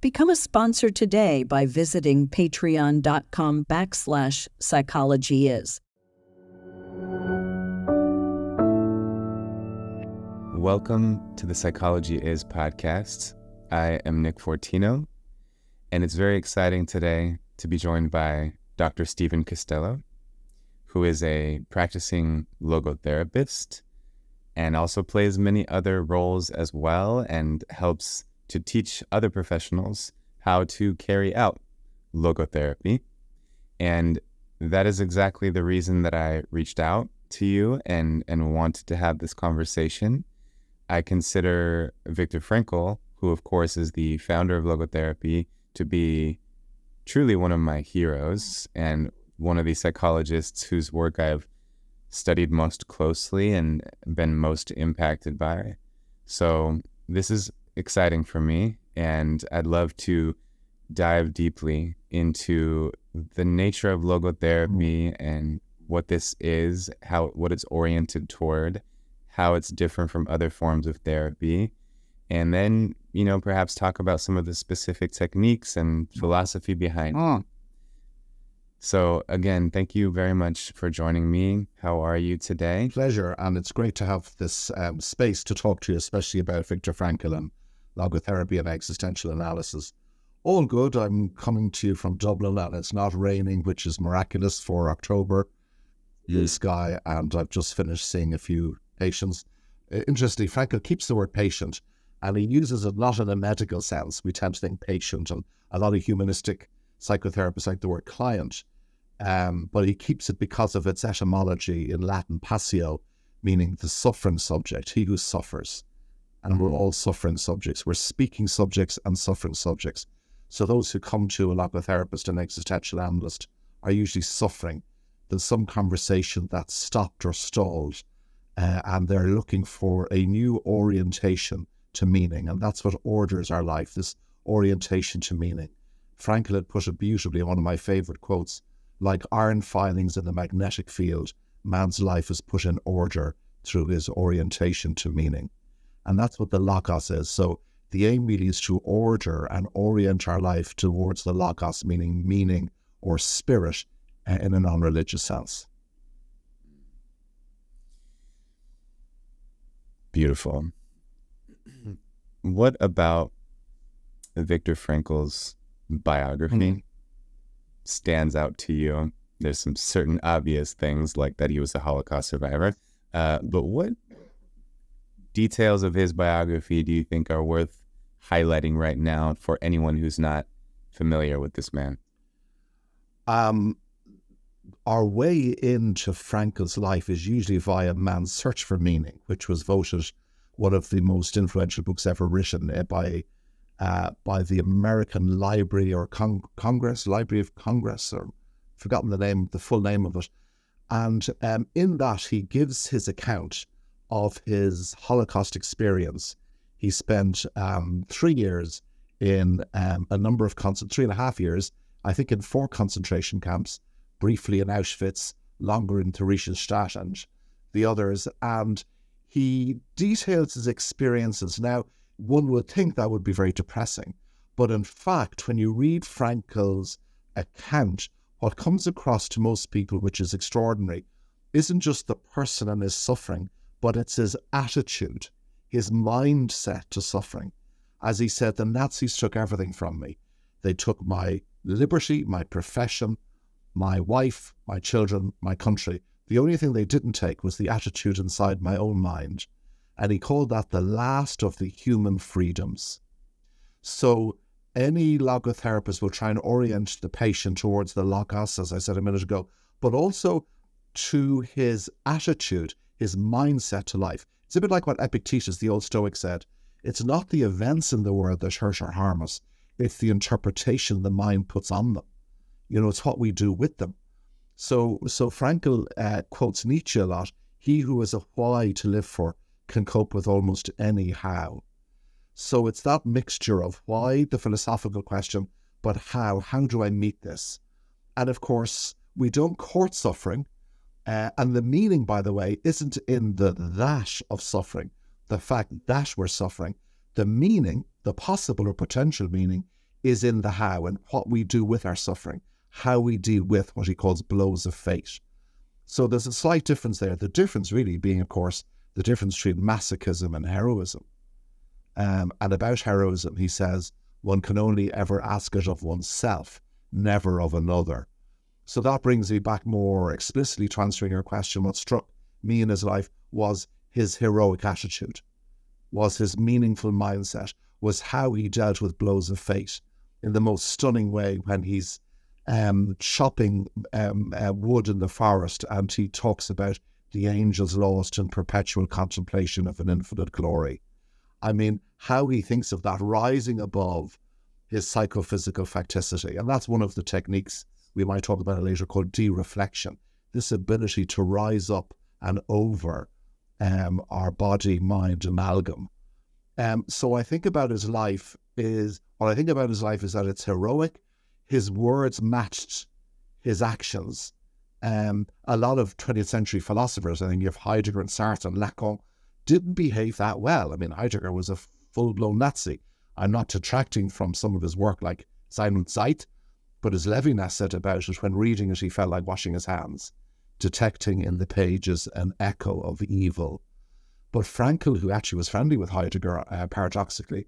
Become a sponsor today by visiting patreon.com/psychologyis. Welcome to the Psychology Is podcast. I am Nick Fortino, and it's very exciting today to be joined by Dr. Stephen Costello, who is a practicing logotherapist and also plays many other roles as well and helps to teach other professionals how to carry out logotherapy. And that is exactly the reason that I reached out to you and wanted to have this conversation. I consider Viktor Frankl, who of course is the founder of logotherapy, to be truly one of my heroes and one of the psychologists whose work I've studied most closely and been most impacted by. So this is exciting for me, and I'd love to dive deeply into the nature of logotherapy and what this is, what it's oriented toward, how it's different from other forms of therapy, and then, you know, perhaps talk about some of the specific techniques and philosophy behind it. So again, thank you very much for joining me. How are you today? Pleasure, and it's great to have this space to talk to you, especially about Viktor Frankl and logotherapy and existential analysis. All good. I'm coming to you from Dublin, and it's not raining, which is miraculous for October. Blue sky, and I've just finished seeing a few patients. Interestingly, Frankl keeps the word patient, and he uses it not in a medical sense. We tend to think patient, and a lot of humanistic psychotherapists like the word client, but he keeps it because of its etymology in Latin, passio, meaning the suffering subject, he who suffers. And we're all suffering subjects. We're speaking subjects and suffering subjects. So those who come to a logotherapist and existential analyst are usually suffering. There's some conversation that's stopped or stalled, and they're looking for a new orientation to meaning. And that's what orders our life, this orientation to meaning. Frankl had put it beautifully in one of my favorite quotes, like iron filings in the magnetic field, man's life is put in order through his orientation to meaning. And that's what the Logos is. So the aim really is to order and orient our life towards the Logos, meaning meaning or spirit in a non-religious sense. Beautiful. What about Viktor Frankl's biography stands out to you? There's some certain obvious things, like that he was a Holocaust survivor, but what details of his biography do you think are worth highlighting right now for anyone who's not familiar with this man? Our way into Frankl's life is usually via Man's Search for Meaning, which was voted one of the most influential books ever written by the American Library or Congress, Library of Congress, or forgotten the name, the full name of it. And in that, he gives his account of his Holocaust experience. He spent 3 years in a number of 3.5 years, I think, in 4 concentration camps, briefly in Auschwitz, longer in Theresienstadt and the others. And he details his experiences. Now, one would think that would be very depressing, but in fact, when you read Frankl's account, what comes across to most people, which is extraordinary, isn't just the person and his suffering, but it's his attitude, his mindset to suffering. As he said, the Nazis took everything from me. They took my liberty, my profession, my wife, my children, my country. The only thing they didn't take was the attitude inside my own mind. And he called that the last of the human freedoms. So any logotherapist will try and orient the patient towards the logos, as I said a minute ago, but also to his attitude, his mindset to life. It's a bit like what Epictetus, the old Stoic, said. It's not the events in the world that hurt or harm us. It's the interpretation the mind puts on them. You know, it's what we do with them. So Frankl quotes Nietzsche a lot. He who has a why to live for can cope with almost any how. So it's that mixture of why, the philosophical question, but how do I meet this? And of course, we don't court suffering. And the meaning, by the way, isn't in the that of suffering, the fact that we're suffering. The meaning, the possible or potential meaning, is in the how and what we do with our suffering, how we deal with what he calls blows of fate. So there's a slight difference there. The difference really being, of course, the difference between masochism and heroism. And about heroism, he says, one can only ever ask it of oneself, never of another. So that brings me back more explicitly to answering your question. What struck me in his life was his heroic attitude, was his meaningful mindset, was how he dealt with blows of fate in the most stunning way when he's chopping wood in the forest, and he talks about the angels lost in perpetual contemplation of an infinite glory. I mean, how he thinks of that rising above his psychophysical facticity. And that's one of the techniques we might talk about later called de-reflection, this ability to rise up and over our body-mind amalgam. So I think about his life is, what I think about his life is that it's heroic. His words matched his actions. A lot of 20th century philosophers, I think you have Heidegger and Sartre and Lacan, didn't behave that well. I mean, Heidegger was a full-blown Nazi. I'm not detracting from some of his work like Sein und Zeit, but as Levinas said about it, when reading it, he felt like washing his hands, detecting in the pages an echo of evil. But Frankl, who actually was friendly with Heidegger, paradoxically,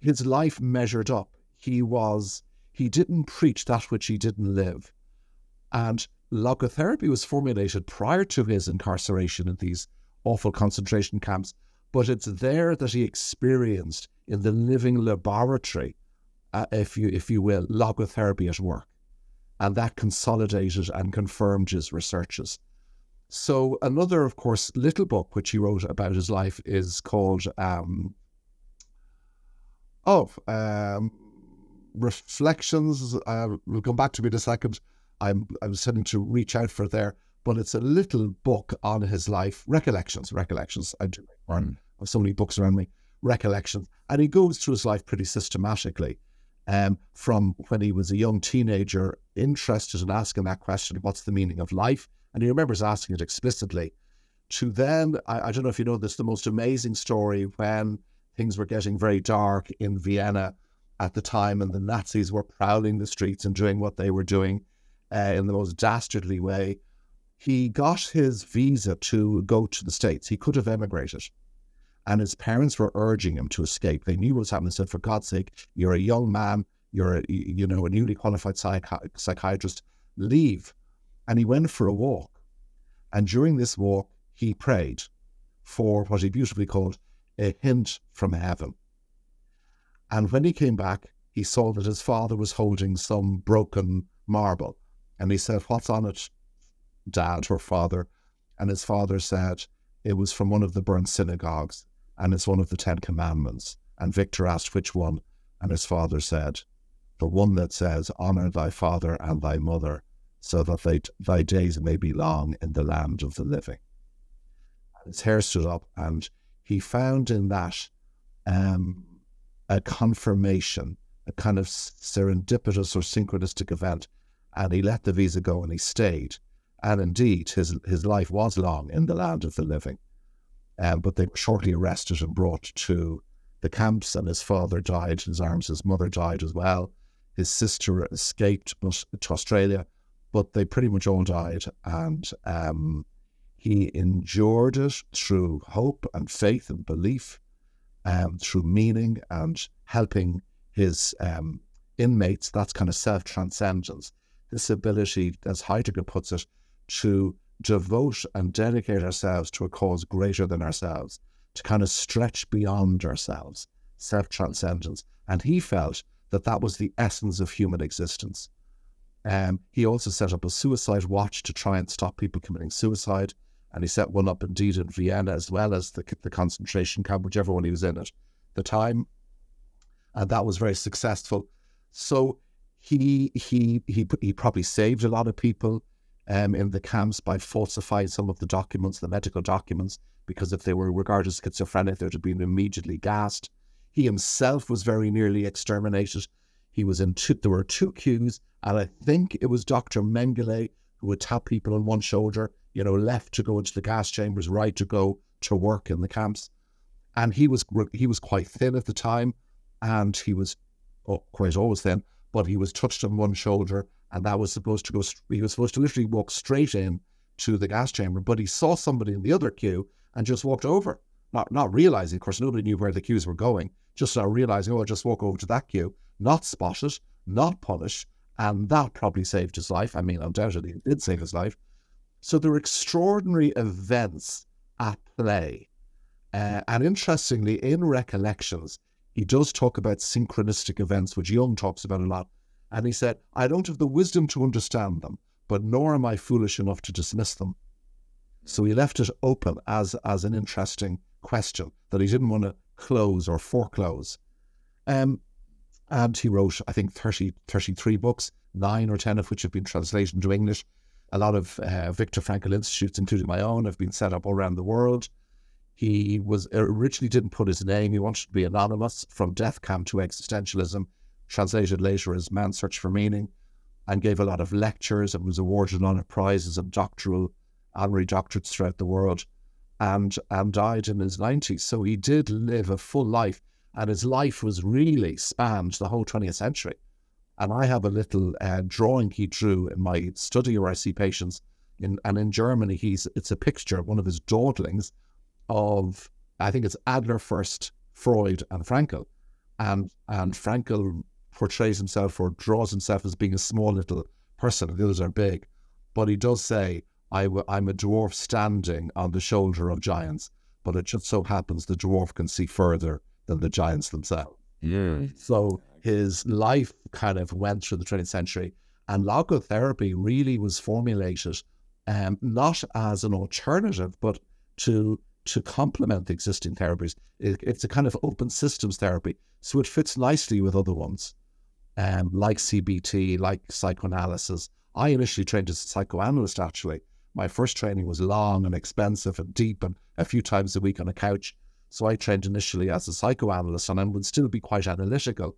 his life measured up. He didn't preach that which he didn't live. And logotherapy was formulated prior to his incarceration in these awful concentration camps, but it's there that he experienced in the living laboratory, if you will, logotherapy at work. And that consolidated and confirmed his researches. So another, of course, little book which he wrote about his life is called Recollections. We'll come back to me in a second. I was tending to reach out for there, but it's a little book on his life. Recollections. I do have so many books around me. Recollections, and he goes through his life pretty systematically. From when he was a young teenager, interested in asking that question, what's the meaning of life? And he remembers asking it explicitly, to then, I don't know if you know this, the most amazing story when things were getting very dark in Vienna at the time and the Nazis were prowling the streets and doing what they were doing in the most dastardly way. He got his visa to go to the States. He could have emigrated. And his parents were urging him to escape. They knew what was happening. They said, for God's sake, you're a young man, you're a newly qualified psychiatrist, leave. And he went for a walk. And during this walk, he prayed for what he beautifully called a hint from heaven. And when he came back, he saw that his father was holding some broken marble. And he said, what's on it, Dad or Father? And his father said, it was from one of the burnt synagogues. And it's one of the 10 commandments. And Victor asked which one, and his father said, the one that says, honor thy father and thy mother, so that thy days may be long in the land of the living. And his hair stood up, and he found in that a confirmation, a kind of serendipitous or synchronistic event, and he let the visa go and he stayed. And indeed, his life was long in the land of the living. But they were shortly arrested and brought to the camps, and his father died in his arms, his mother died as well. His sister escaped to Australia, but they pretty much all died. And he endured it through hope and faith and belief, through meaning and helping his inmates. That's kind of self-transcendence. This ability, as Heidegger puts it, to devote and dedicate ourselves to a cause greater than ourselves, to kind of stretch beyond ourselves, self-transcendence. And he felt that that was the essence of human existence. He also set up a suicide watch to try and stop people committing suicide. And he set one up indeed in Vienna, as well as the concentration camp, whichever one he was in at the time. And that was very successful. So he probably saved a lot of people in the camps by falsifying some of the documents, the medical documents, because if they were regarded as schizophrenic, they would have been immediately gassed. He himself was very nearly exterminated. He was in there were two queues, and I think it was Dr. Mengele who would tap people on one shoulder, left to go into the gas chambers, right to go to work in the camps. And he was quite thin at the time, and he was quite always then, but he was touched on one shoulder, and that was supposed to go, he was supposed to literally walk straight in to the gas chamber, but he saw somebody in the other queue and just walked over, not realizing, of course, nobody knew where the queues were going, just now realizing, oh, I'll just walk over to that queue, not spotted, not punished, and that probably saved his life. I mean, undoubtedly it did save his life. So there were extraordinary events at play. And interestingly, in Recollections, he does talk about synchronistic events, which Jung talks about a lot. And he said, I don't have the wisdom to understand them, but nor am I foolish enough to dismiss them. So he left it open as an interesting question that he didn't want to close or foreclose. And he wrote, I think, 33 books, 9 or 10 of which have been translated into English. A lot of Viktor Frankl institutes, including my own, have been set up all around the world. He was originally didn't put his name. He wanted to be anonymous. From Death Camp to Existentialism, translated later as Man's Search for Meaning, and gave a lot of lectures and was awarded a lot of prizes and honorary doctorates throughout the world, and died in his 90s. So he did live a full life, and his life was really spanned the whole 20th century. And I have a little drawing he drew in my study where I see patients, and in Germany, it's a picture of one of his dawdlings of, I think it's Adler first, Freud and Frankl. And Frankl portrays himself or draws himself as being a small little person, and the others are big. But he does say, I'm a dwarf standing on the shoulder of giants, but it just so happens the dwarf can see further than the giants themselves. Yeah. So his life kind of went through the 20th century, and logotherapy really was formulated not as an alternative, but to complement the existing therapies. It's a kind of open systems therapy, so it fits nicely with other ones, like CBT, like psychoanalysis. I initially trained as a psychoanalyst, actually. My first training was long and expensive and deep and a few times a week on a couch. So I trained initially as a psychoanalyst, and I would still be quite analytical.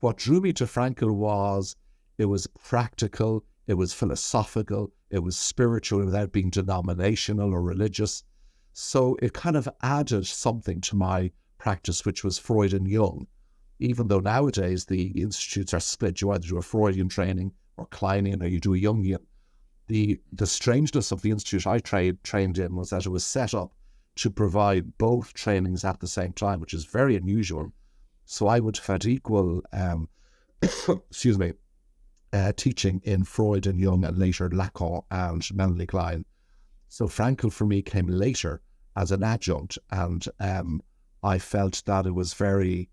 What drew me to Frankl was it was practical, it was philosophical, it was spiritual without being denominational or religious. So it kind of added something to my practice, which was Freud and Jung, even though nowadays the institutes are split. You either do a Freudian training or Kleinian, or you do a Jungian. The strangeness of the institute I trained in was that it was set up to provide both trainings at the same time, which is very unusual. So I would have had equal, excuse me, teaching in Freud and Jung, and later Lacan and Melanie Klein. So Frankl for me came later as an adjunct, and I felt that it was very,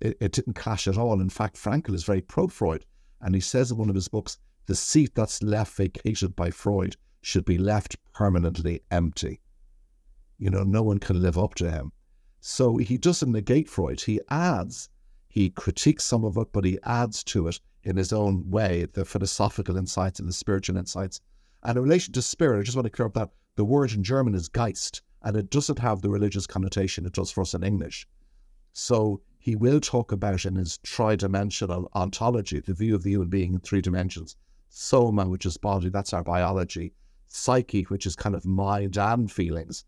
it didn't clash at all. In fact, Frankl is very pro-Freud, and he says in one of his books, the seat that's left vacated by Freud should be left permanently empty. You know, no one can live up to him. So he doesn't negate Freud. He adds, he critiques some of it, but he adds to it in his own way, the philosophical insights and the spiritual insights. And in relation to spirit, I just want to clear up that the word in German is Geist, and it doesn't have the religious connotation it does for us in English. So he will talk about in his tridimensional ontology, the view of the human being in three dimensions. Soma, which is body, that's our biology. Psyche, which is kind of mind and feelings.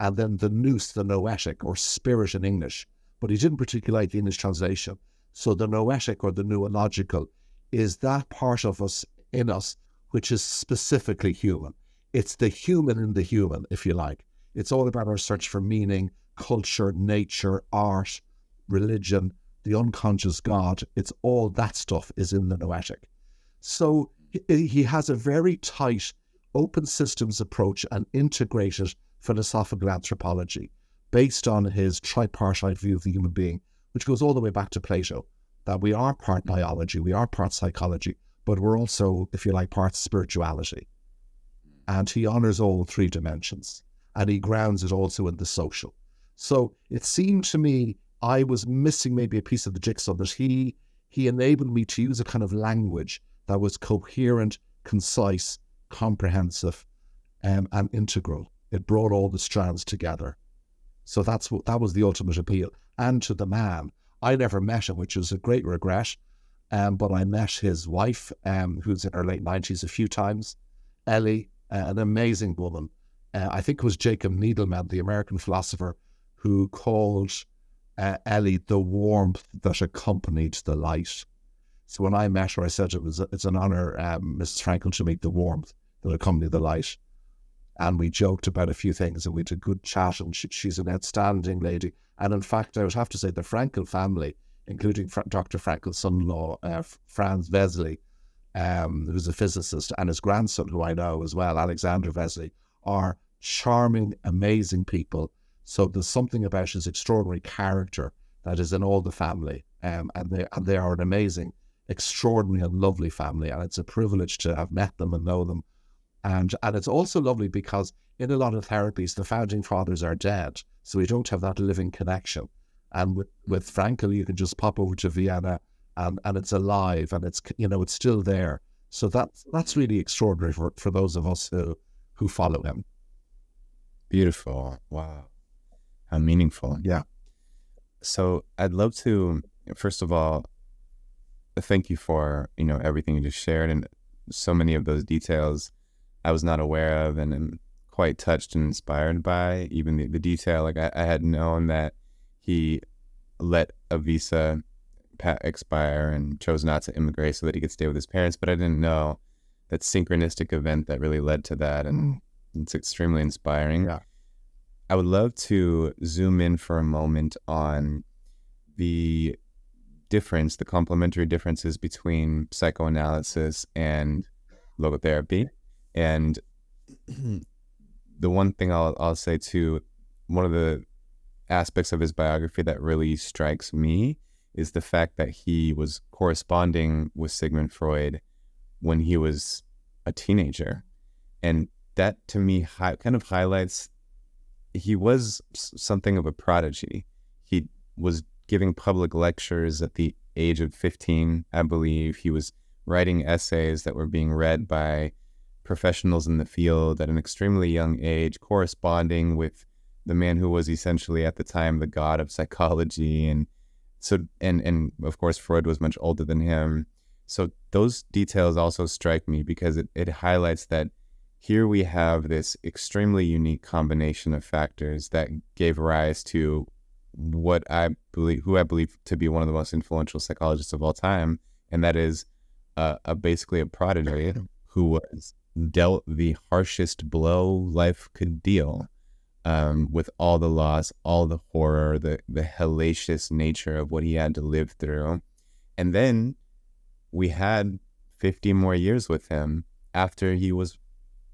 And then the nous, the noetic, or spirit in English. But he didn't particularly like the English translation. So the noetic, or the noological, is that part of us, in us, which is specifically human. It's the human in the human, if you like. It's all about our search for meaning, culture, nature, art, religion, the unconscious God. It's all that stuff is in the noetic. So he has a very tight open systems approach and integrated philosophical anthropology based on his tripartite view of the human being, which goes all the way back to Plato, that we are part biology, we are part psychology, but we're also, if you like, part spirituality. And he honors all three dimensions, and he grounds it also in the social. So it seemed to me I was missing maybe a piece of the jigsaw, that he enabled me to use a kind of language that was coherent, concise, comprehensive, and integral. It brought all the strands together. So that was the ultimate appeal. And to the man, I never met him, which is a great regret. But I met his wife, who's in her late 90s, a few times. Ellie, an amazing woman. I think it was Jacob Needleman, the American philosopher, who called Ellie the warmth that accompanied the light. So when I met her, I said it's an honor, Mrs. Frankl, to meet the warmth that accompanied the light. And we joked about a few things and we had a good chat, and she's an outstanding lady. And in fact, I would have to say the Frankl family, including Dr. Frankl's son-in-law, Franz Vesely, who's a physicist, and his grandson, who I know as well, Alexander Vesely, are charming, amazing people. So there's something about his extraordinary character that is in all the family. And they are an amazing, extraordinary and lovely family. And it's a privilege to have met them and know them. And it's also lovely because in a lot of therapies, the founding fathers are dead. So we don't have that living connection. And with Frankl, you can just pop over to Vienna and it's alive and it's, you know, it's still there. So that's really extraordinary for those of us who follow him. Beautiful. Wow. How meaningful. Yeah. So I'd love to, first of all, thank you for, you know, everything you just shared and so many of those details I was not aware of and am quite touched and inspired by, even the detail. Like I had known that he let a visa expire and chose not to immigrate so that he could stay with his parents. But I didn't know that synchronistic event that really led to that. And it's extremely inspiring. Yeah. I would love to zoom in for a moment on the difference, the complementary differences between psychoanalysis and logotherapy. And the one thing I'll say too, one of the aspects of his biography that really strikes me is the fact that he was corresponding with Sigmund Freud when he was a teenager. And that to me kind of highlights he was something of a prodigy. He was giving public lectures at the age of 15, I believe. He was writing essays that were being read by professionals in the field at an extremely young age, corresponding with the man who was essentially at the time the god of psychology. And so, and of course, Freud was much older than him. So those details also strike me because it highlights that here we have this extremely unique combination of factors that gave rise to who I believe to be one of the most influential psychologists of all time. And that is basically a prodigy who was dealt the harshest blow life could deal, with all the loss, all the horror, the hellacious nature of what he had to live through. And then we had 50 more years with him after he was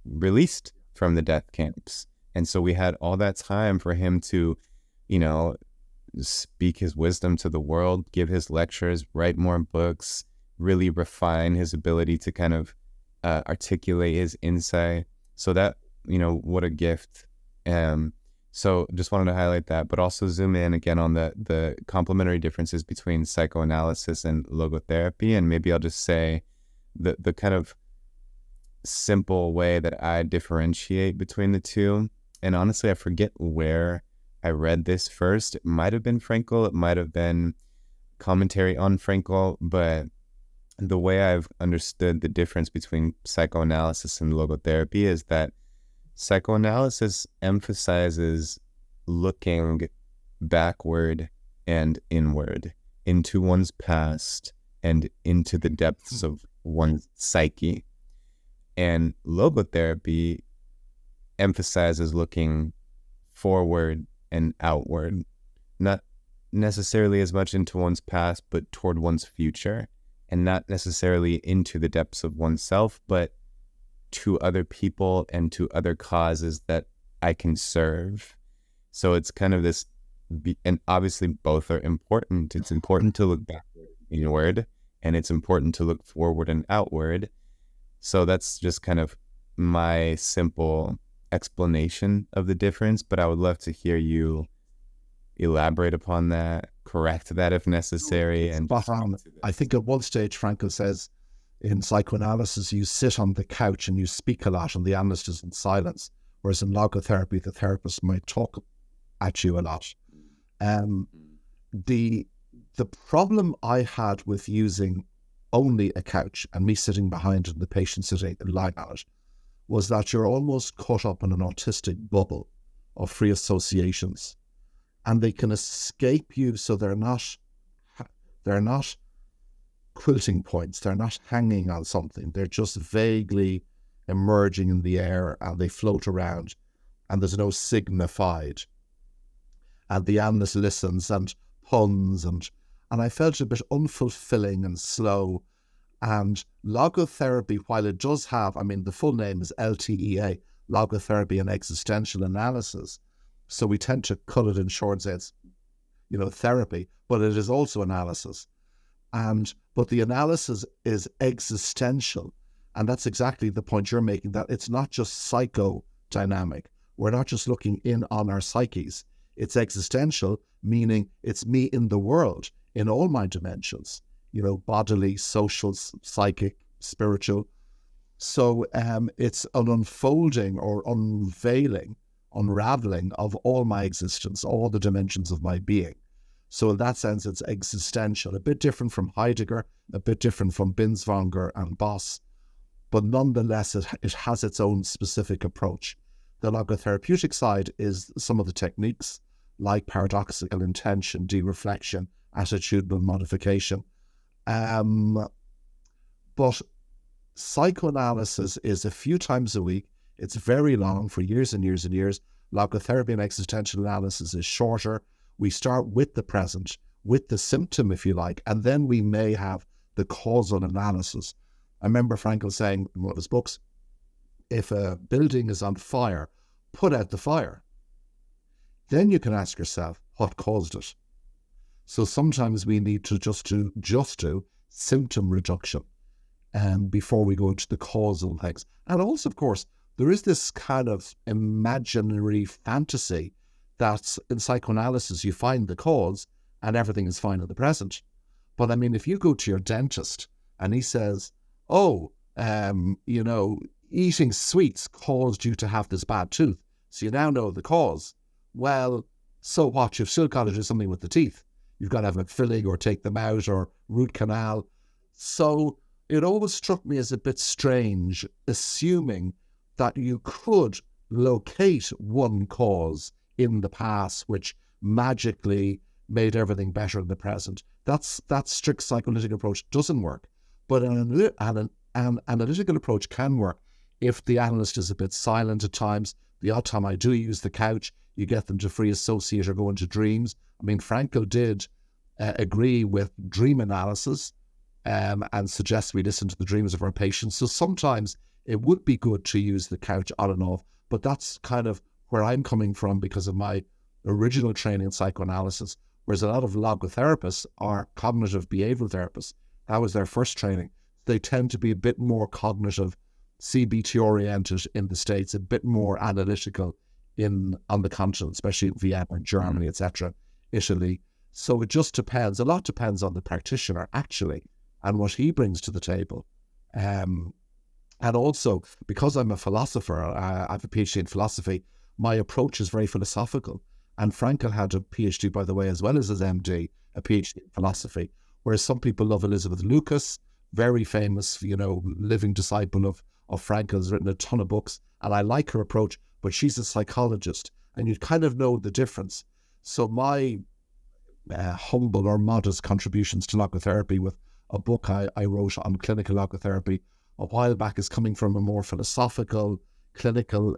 released from the death camps. And so we had all that time for him to, you know, speak his wisdom to the world, give his lectures, write more books, really refine his ability to kind of articulate his insight. So that, you know, what a gift. So just wanted to highlight that, but also zoom in again on the complementary differences between psychoanalysis and logotherapy. And maybe I'll just say the kind of simple way that I differentiate between the two. And honestly, I forget where I read this first. It might have been Frankl. It might have been commentary on Frankl. But the way I've understood the difference between psychoanalysis and logotherapy is that psychoanalysis emphasizes looking backward and inward into one's past and into the depths of one's psyche. And logotherapy emphasizes looking forward and outward, not necessarily as much into one's past, but toward one's future, and not necessarily into the depths of oneself, but to other people and to other causes that I can serve. So it's kind of this, and obviously both are important. It's important to look backward, inward, and it's important to look forward and outward. So that's just kind of my simple explanation of the difference, but I would love to hear you elaborate upon that, correct that if necessary. And I think at one stage, Frankl says, in psychoanalysis, you sit on the couch and you speak a lot and the analyst is in silence, whereas in logotherapy, the therapist might talk at you a lot. The problem I had with using only a couch and me sitting behind and the patient sitting and lying on it was that you're almost caught up in an autistic bubble of free associations. and they can escape you, so they're not quilting points, they're not hanging on something, they're just vaguely emerging in the air, and they float around, and there's no signified. And the analyst listens, and puns, and I felt a bit unfulfilling and slow. And logotherapy, while it does have, I mean, the full name is LTEA, Logotherapy and Existential Analysis. So we tend to cut it in short and say it's, you know, therapy, but it is also analysis. But the analysis is existential. And that's exactly the point you're making, that it's not just psychodynamic. We're not just looking in on our psyches. It's existential, meaning it's me in the world, in all my dimensions, you know, bodily, social, psychic, spiritual. So it's an unfolding or unveiling, unraveling of all my existence, all the dimensions of my being. So in that sense, it's existential, a bit different from Heidegger, a bit different from Binswanger and Boss, but nonetheless, it has its own specific approach. The logotherapeutic side is some of the techniques, like paradoxical intention, dereflection, attitudinal modification. But psychoanalysis is a few times a week. It's very long, for years and years and years. Logotherapy and existential analysis is shorter. We start with the present, with the symptom, if you like, and then we may have the causal analysis. I remember Frankl saying in one of his books, if a building is on fire, put out the fire. Then you can ask yourself what caused it. So sometimes we need to just do symptom reduction before we go into the causal things. And also, of course, there is this kind of imaginary fantasy that in psychoanalysis you find the cause and everything is fine in the present. But I mean, if you go to your dentist and he says, oh, you know, eating sweets caused you to have this bad tooth, so you now know the cause. Well, so what? You've still got to do something with the teeth. You've got to have a filling or take them out or root canal. So it always struck me as a bit strange, assuming that you could locate one cause in the past, which magically made everything better in the present. That strict psychoanalytic approach doesn't work. But an analytical approach can work if the analyst is a bit silent at times. The odd time I do use the couch, you get them to free associate or go into dreams. I mean, Frankl did agree with dream analysis and suggest we listen to the dreams of our patients. So sometimes it would be good to use the couch on and off, but that's kind of where I'm coming from because of my original training in psychoanalysis, whereas a lot of logotherapists are cognitive behavioral therapists. That was their first training. They tend to be a bit more cognitive, CBT oriented in the States, a bit more analytical on the continent, especially in Vienna, Germany, etc., Italy. So it just depends. A lot depends on the practitioner, actually, and what he brings to the table. And also, because I'm a philosopher, I have a PhD in philosophy, my approach is very philosophical. And Frankl had a PhD, by the way, as well as his MD, a PhD in philosophy. Whereas some people love Elizabeth Lucas, very famous, you know, living disciple of Frankl, has written a ton of books, and I like her approach, but she's a psychologist, and you'd kind of know the difference. So my humble or modest contributions to logotherapy with a book I wrote on clinical logotherapy a while back is coming from a more philosophical, clinical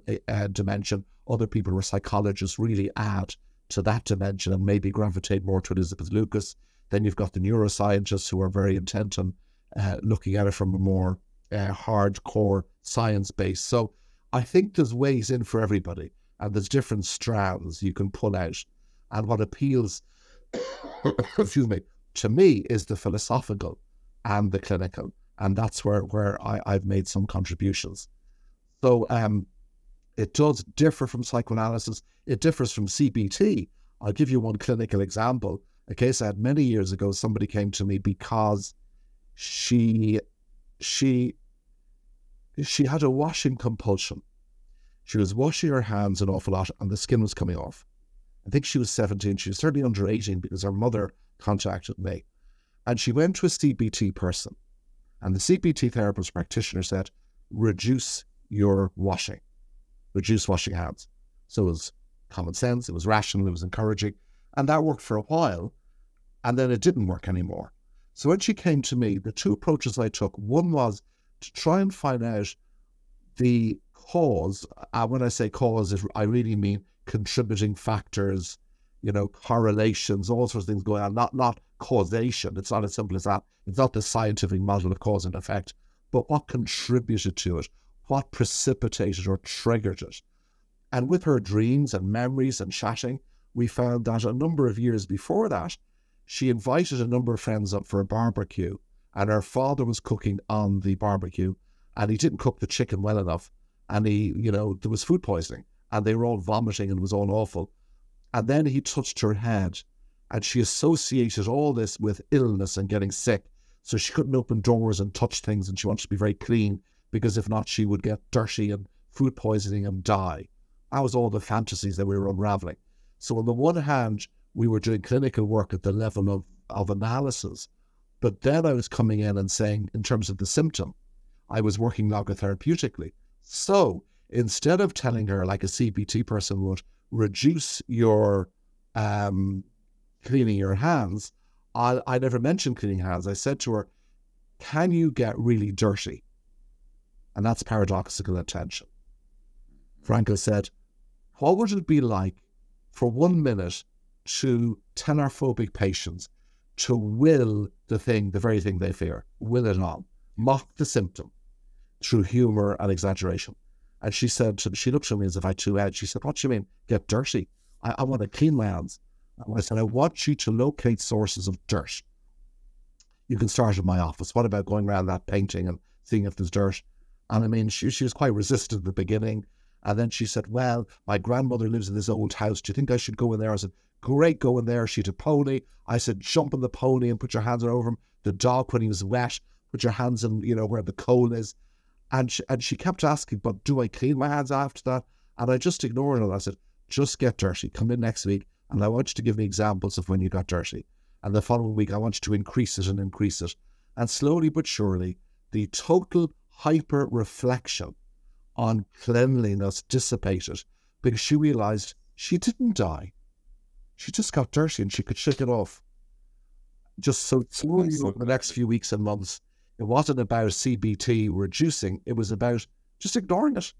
dimension. Other people who are psychologists really add to that dimension and maybe gravitate more to Elizabeth Lucas. Then you've got the neuroscientists who are very intent on looking at it from a more hardcore science base. So I think there's ways in for everybody, and there's different strands you can pull out. And what appeals, excuse me, to me is the philosophical and the clinical, and that's where I've made some contributions. So it does differ from psychoanalysis. It differs from CBT. I'll give you one clinical example. A case I had many years ago, somebody came to me because she had a washing compulsion. She was washing her hands an awful lot and the skin was coming off. I think she was 17. She was certainly under 18 because her mother contacted me. And she went to a CBT person. And the CBT therapist practitioner said, reduce your washing. Reduce washing hands. So it was common sense. It was rational. It was encouraging. And that worked for a while, and then it didn't work anymore. So when she came to me, the two approaches I took, one was to try and find out the cause. And when I say cause, I really mean contributing factors, you know, correlations, all sorts of things going on, not causation. It's not as simple as that. It's not the scientific model of cause and effect, but what contributed to it, what precipitated or triggered it. And with her dreams and memories and chatting, we found that a number of years before that, she invited a number of friends up for a barbecue, and her father was cooking on the barbecue, and he didn't cook the chicken well enough, and he, you know, there was food poisoning, and they were all vomiting, and it was all awful. And then he touched her head, and she associated all this with illness and getting sick, so she couldn't open doors and touch things, and she wanted to be very clean, because if not, she would get dirty and food poisoning and die. That was all the fantasies that we were unraveling. So on the one hand, we were doing clinical work at the level of analysis, but then I was coming in and saying, in terms of the symptom, I was working logotherapeutically. So instead of telling her, like a CBT person would, reduce your cleaning your hands, I never mentioned cleaning hands. I said to her, can you get really dirty? And that's paradoxical attention. Frankl said, what would it be like for 1 minute to telerphobic patients to will the thing, the very thing they fear, will it on, mock the symptom through humor and exaggeration? And she said, she looked at me as if I had two heads. She said, what do you mean, get dirty? I want to clean my hands. And I said, I want you to locate sources of dirt. You can start in my office. What about going around that painting and seeing if there's dirt? And I mean, she was quite resistant at the beginning. And then she said, well, my grandmother lives in this old house. Do you think I should go in there? I said, great, go in there. She had a pony. I said, jump on the pony and put your hands over him. The dog, when he was wet, put your hands in, you know, where the coal is. And she kept asking, but do I clean my hands after that? And I just ignored her. I said, just get dirty. Come in next week. And I want you to give me examples of when you got dirty. And the following week, I want you to increase it and increase it. And slowly but surely, the total hyper-reflection on cleanliness dissipated, because she realized she didn't die. She just got dirty and she could shake it off. Just so slowly over the next few weeks and months, it wasn't about CBT reducing, it was about just ignoring it.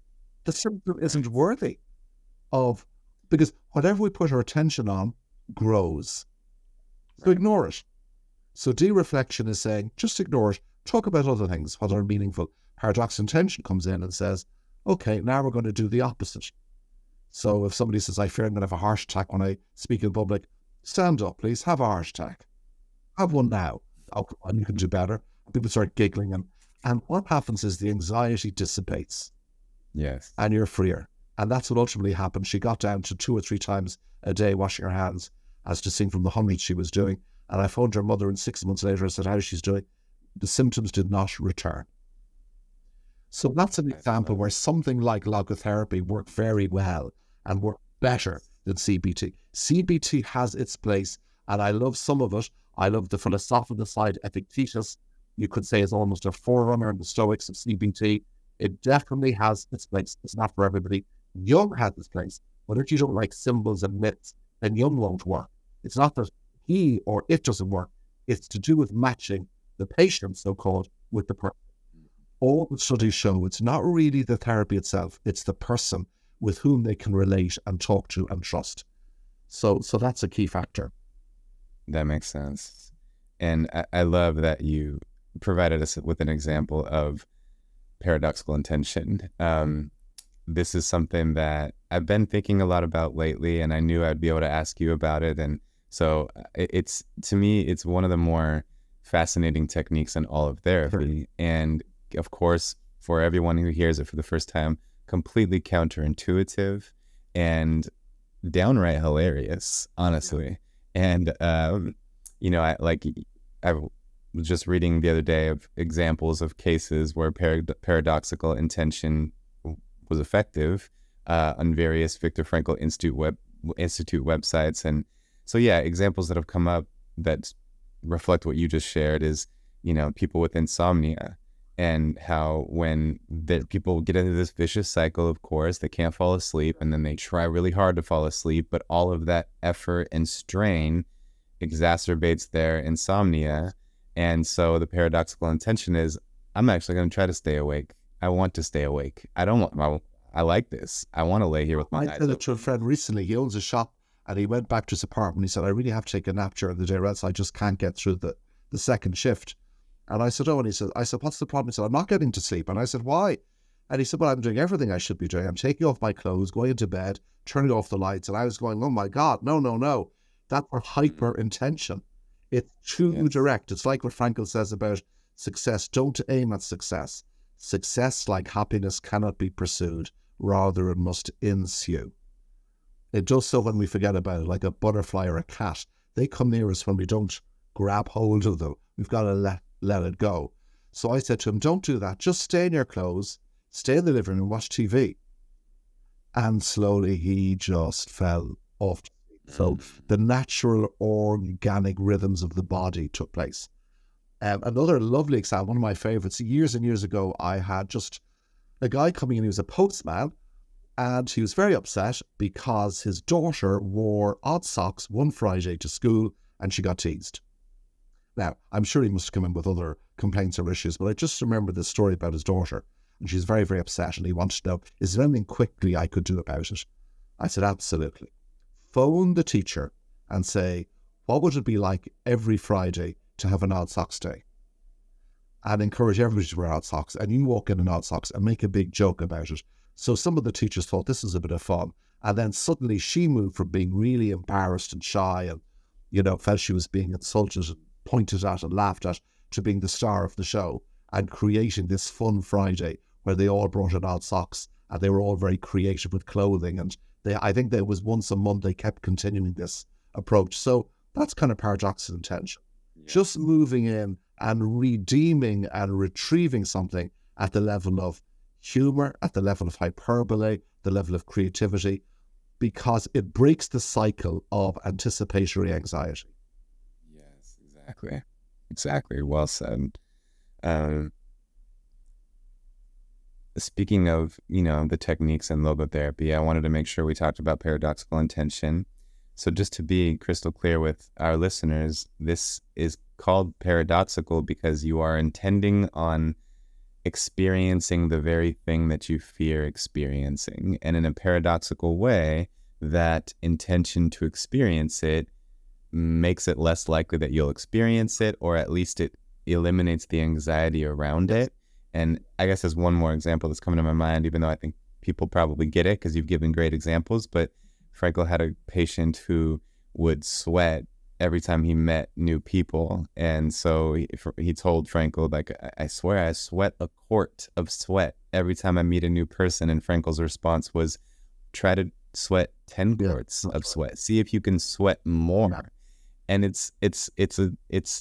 The symptom isn't worthy of, because whatever we put our attention on grows. So ignore it. So de-reflection is saying, just ignore it, talk about other things, what are meaningful. Paradoxical attention comes in and says, okay, now we're going to do the opposite. So if somebody says, I fear I'm going to have a heart attack when I speak in public, stand up, please, have a heart attack. Have one now. Oh, come on, you can do better. People start giggling, and what happens is the anxiety dissipates. Yes. And you're freer. And that's what ultimately happened. She got down to 2 or 3 times a day washing her hands, as distinct from the hundreds she was doing. And I phoned her mother, and 6 months later I said, how she's doing. The symptoms did not return. So that's an example where something like logotherapy worked very well and worked better than CBT. CBT has its place, and I love some of it. I love the philosophical side. Epictetus, you could say, is almost a forerunner in the Stoics of CBT. It definitely has its place. It's not for everybody. Jung has its place. But if you don't like symbols and myths, then Jung won't work. It's not that he or it doesn't work. It's to do with matching the patient, so-called, with the person. All the studies show it's not really the therapy itself. It's the person with whom they can relate and talk to and trust. So that's a key factor. That makes sense. And I love that you provided us with an example of paradoxical intention. This is something that I've been thinking a lot about lately, and I knew I'd be able to ask you about it. And so it's, to me, it's one of the more fascinating techniques in all of therapy. Sure. And of course, for everyone who hears it for the first time, completely counterintuitive and downright hilarious, honestly. And, you know, I was just reading the other day of examples of cases where paradoxical intention was effective on various Viktor Frankl Institute websites. And so, yeah, examples that have come up that reflect what you just shared is, you know, people with insomnia and how when people get into this vicious cycle, of course, they can't fall asleep, and then they try really hard to fall asleep, but all of that effort and strain exacerbates their insomnia. And so the paradoxical intention is, I'm actually going to try to stay awake. I want to stay awake. I don't want my, I like this. I want to lay here with my eyes open. I said it to a friend recently. He owns a shop and he went back to his apartment. He said, I really have to take a nap during the day or else I just can't get through the second shift. And I said, oh, and he said, I said, what's the problem? He said, I'm not getting to sleep. And I said, why? And he said, well, I'm doing everything I should be doing. I'm taking off my clothes, going into bed, turning off the lights. And I was going, oh my God, no, no, no. That's hyper intention. It's too direct. It's like what Frankl says about success. Don't aim at success. Success, like happiness, cannot be pursued. Rather, it must ensue. It does so when we forget about it, like a butterfly or a cat. They come near us when we don't grab hold of them. We've got to let it go. So I said to him, don't do that. Just stay in your clothes, stay in the living room, watch TV. And slowly he just fell off. So the natural organic rhythms of the body took place. Another lovely example, one of my favorites, years and years ago, I had just a guy coming in. He was a postman and he was very upset because his daughter wore odd socks one Friday to school and she got teased. Now, I'm sure he must have come in with other complaints or issues, but I just remember this story about his daughter and she's very, very upset and he wanted to know, is there anything quickly I could do about it? I said, absolutely. Phone the teacher and say, what would it be like every Friday to have an odd socks day, and encourage everybody to wear odd socks, and you walk in odd socks and make a big joke about it. So some of the teachers thought this is a bit of fun, and then suddenly she moved from being really embarrassed and shy and, you know, felt she was being insulted and pointed at and laughed at, to being the star of the show and creating this fun Friday where they all brought in odd socks and they were all very creative with clothing, and they, I think there was once a month they kept continuing this approach. So that's kind of paradoxical intention. Just moving in and redeeming and retrieving something at the level of humor, at the level of hyperbole, the level of creativity, because it breaks the cycle of anticipatory anxiety. Yes, exactly. Exactly. Well said. Speaking of, you know, the techniques in logotherapy, I wanted to make sure we talked about paradoxical intention. So just to be crystal clear with our listeners, this is called paradoxical because you are intending on experiencing the very thing that you fear experiencing. And in a paradoxical way, that intention to experience it makes it less likely that you'll experience it, or at least it eliminates the anxiety around it. And I guess there's one more example that's coming to my mind, even though I think people probably get it because you've given great examples, but Frankl had a patient who would sweat every time he met new people. And so he told Frankl, like, I swear I sweat a quart of sweat every time I meet a new person. And Frankl's response was, try to sweat 10 quarts of sweat. See if you can sweat more. And it's existentially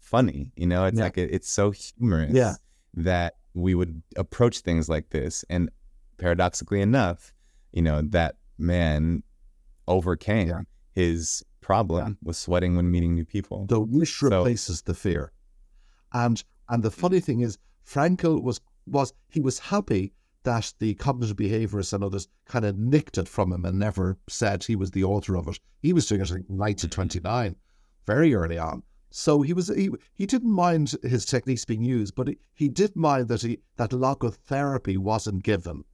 funny, you know, it's like, it's so humorous that we would approach things like this. And paradoxically enough, you know, that man overcame his problem with sweating when meeting new people. The wish replaces the fear. And the funny thing is, Frankl was happy that the cognitive behaviorists and others kind of nicked it from him and never said he was the author of it. He was doing it, I think, 1929, very early on. So he didn't mind his techniques being used, but he did mind that logotherapy wasn't given.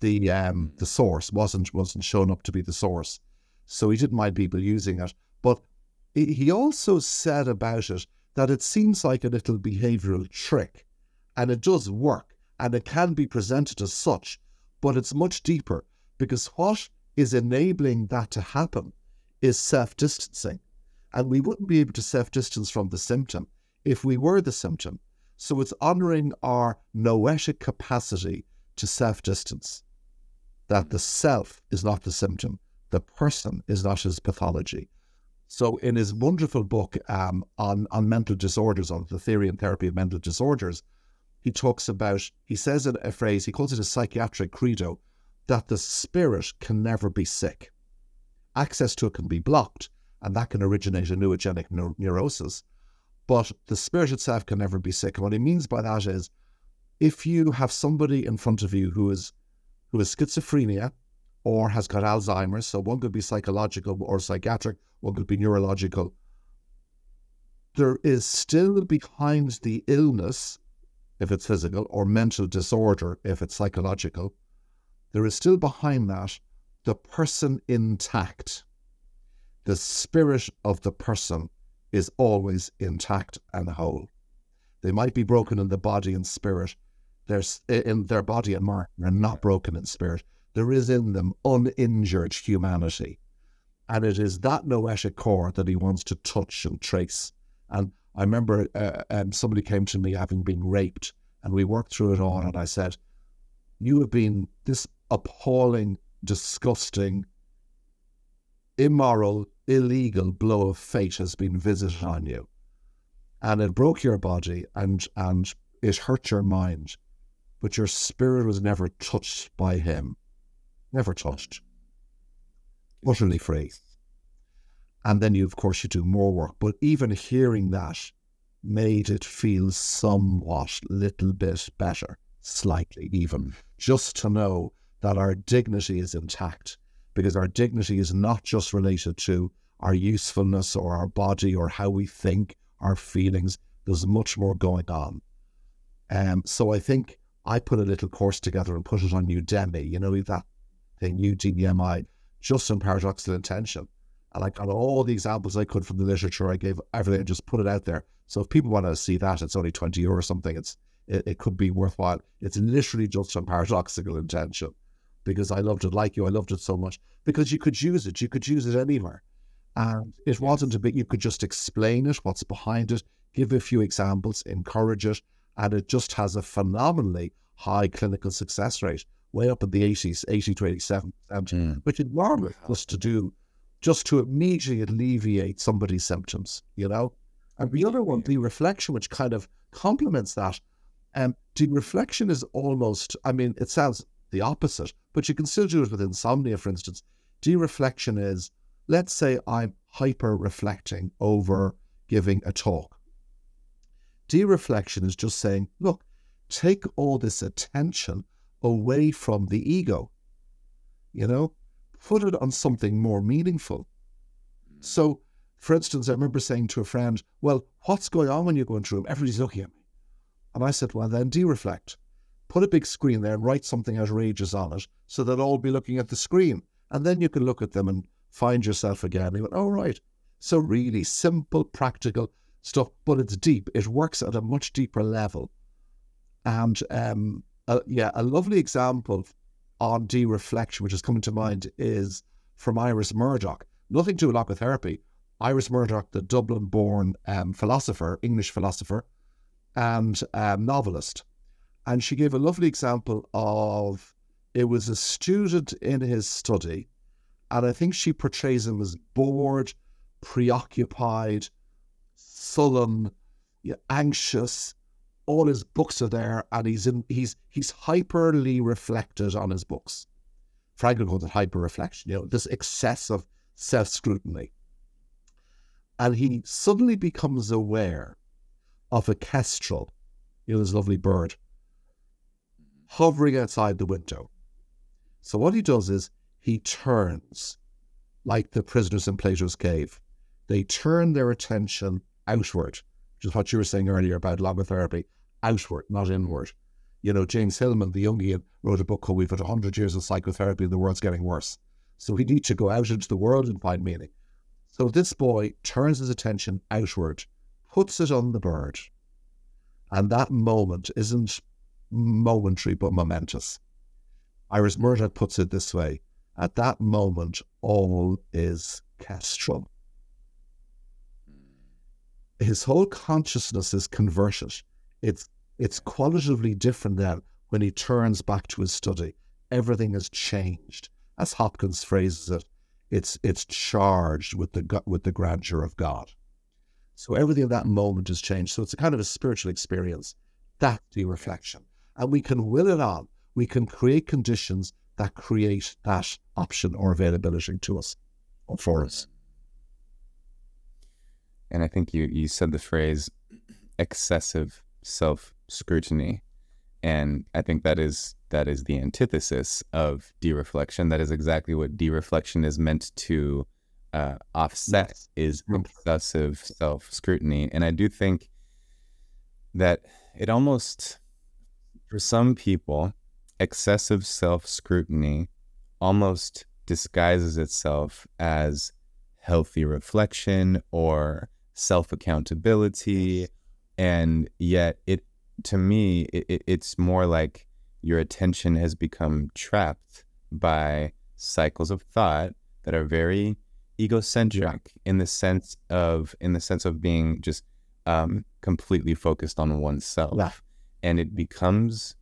The source wasn't shown up to be the source, so he didn't mind people using it. But he also said about it that it seems like a little behavioral trick, and it does work, and it can be presented as such, but it's much deeper, because what is enabling that to happen is self-distancing, and we wouldn't be able to self-distance from the symptom if we were the symptom. So it's honoring our noetic capacity to self-distance. That the self is not the symptom. The person is not his pathology. So in his wonderful book on mental disorders, on the theory and therapy of mental disorders, he talks about, he says in a phrase, he calls it a psychiatric credo, that the spirit can never be sick. Access to it can be blocked, and that can originate a neurogenic neurosis. but the spirit itself can never be sick. And what he means by that is, if you have somebody in front of you who is schizophrenia or has got Alzheimer's, so one could be psychological or psychiatric, one could be neurological, there is still behind the illness, if it's physical, or mental disorder, if it's psychological, there is still behind that the person intact. The spirit of the person is always intact and whole. They might be broken in the body and spirit. In their body and mind, they're not broken in spirit. There is in them uninjured humanity. And it is that noetic core that he wants to touch and trace. And I remember somebody came to me having been raped, and we worked through it all, and I said, you have been this appalling, disgusting, immoral, illegal blow of fate has been visited on you, and it broke your body and it hurt your mind, but your spirit was never touched by him, never touched, utterly free. And then you, of course, you do more work, but even hearing that made it feel somewhat, little bit better, slightly even, just to know that our dignity is intact. Because our dignity is not just related to our usefulness or our body or how we think, our feelings. There's much more going on. So I think I put a little course together and put it on Udemy, you know, that thing, UDMI, just in paradoxical intention. And I got all the examples I could from the literature. I gave everything and just put it out there. So if people want to see that, it's only 20 euro or something. It could be worthwhile. It's literally just on paradoxical intention. Because I loved it like you, I loved it so much. Because you could use it anywhere. And it wasn't a bit, you could just explain it, what's behind it, give a few examples, encourage it, and it just has a phenomenally high clinical success rate, way up in the 80s, 80 to 87%, which is marvelous to do, just to immediately alleviate somebody's symptoms, you know? And the other one, the reflection, which kind of complements that, the reflection is almost, I mean, it sounds the opposite, but you can still do it with insomnia, for instance. De-reflection is, let's say I'm hyper-reflecting over giving a talk. De-reflection is just saying, look, take all this attention away from the ego, you know, put it on something more meaningful. So, for instance, I remember saying to a friend, well, what's going on when you go into a room? Everybody's looking at me. And I said, well, then de-reflect. Put a big screen there and write something outrageous on it so they'll all be looking at the screen. And then you can look at them and find yourself again. And you went, oh, right. So really simple, practical stuff, but it's deep. It works at a much deeper level. And a lovely example on de-reflection, which is coming to mind, is from Iris Murdoch. Nothing to do with logotherapy. Iris Murdoch, the Dublin-born philosopher, English philosopher, and novelist. And she gave a lovely example of, it was a student in his study, and I think she portrays him as bored, preoccupied, sullen, anxious. All his books are there, and he's hyperly reflected on his books. Frankl called it hyper-reflection, you know, this excess of self-scrutiny. And he suddenly becomes aware of a kestrel, you know, this lovely bird, hovering outside the window. So what he does is he turns, like the prisoners in Plato's cave. They turn their attention outward, which is what you were saying earlier about logotherapy, outward, not inward. You know, James Hillman, the Jungian, wrote a book called We've Had 100 Years of Psychotherapy and the World's Getting Worse. So we need to go out into the world and find meaning. So this boy turns his attention outward, puts it on the bird, and that moment isn't momentary but momentous. Iris Murdoch puts it this way: at that moment, all is kestrel. His whole consciousness is converted. It's qualitatively different then when he turns back to his study. Everything has changed. As Hopkins phrases it, it's charged with the grandeur of God. So everything in that moment has changed. So it's a kind of a spiritual experience. That's the reflection. And we can will it on. We can create conditions that create that option or availability to us or for us. and I think you said the phrase excessive self-scrutiny, and I think that is the antithesis of dereflection. That is exactly what dereflection is meant to offset, yes, is excessive self-scrutiny. And I do think that it almost, for some people, excessive self-scrutiny almost disguises itself as healthy reflection or self-accountability. And yet it, to me, it's more like your attention has become trapped by cycles of thought that are very egocentric, in the sense of being just completely focused on oneself. Yeah. And it becomes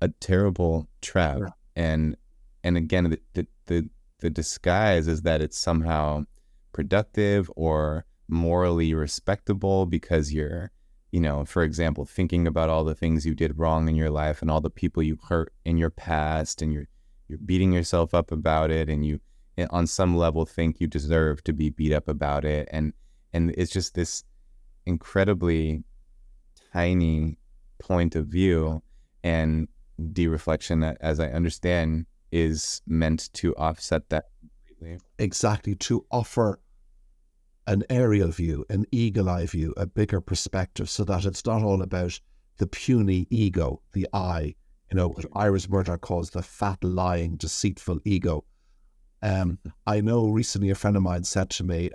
a terrible trap. Yeah. And again, the disguise is that it's somehow productive or morally respectable because you're, you know, for example, thinking about all the things you did wrong in your life and all the people you hurt in your past, and you're beating yourself up about it, and you on some level think you deserve to be beat up about it. And it's just this incredibly tiny point of view, and dereflection, as I understand, is meant to offset that completely. Exactly, to offer an aerial view, an eagle eye view, a bigger perspective, so that it's not all about the puny ego, the I, you know, what Iris Murdoch calls the fat, lying, deceitful ego. I know recently a friend of mine said to me,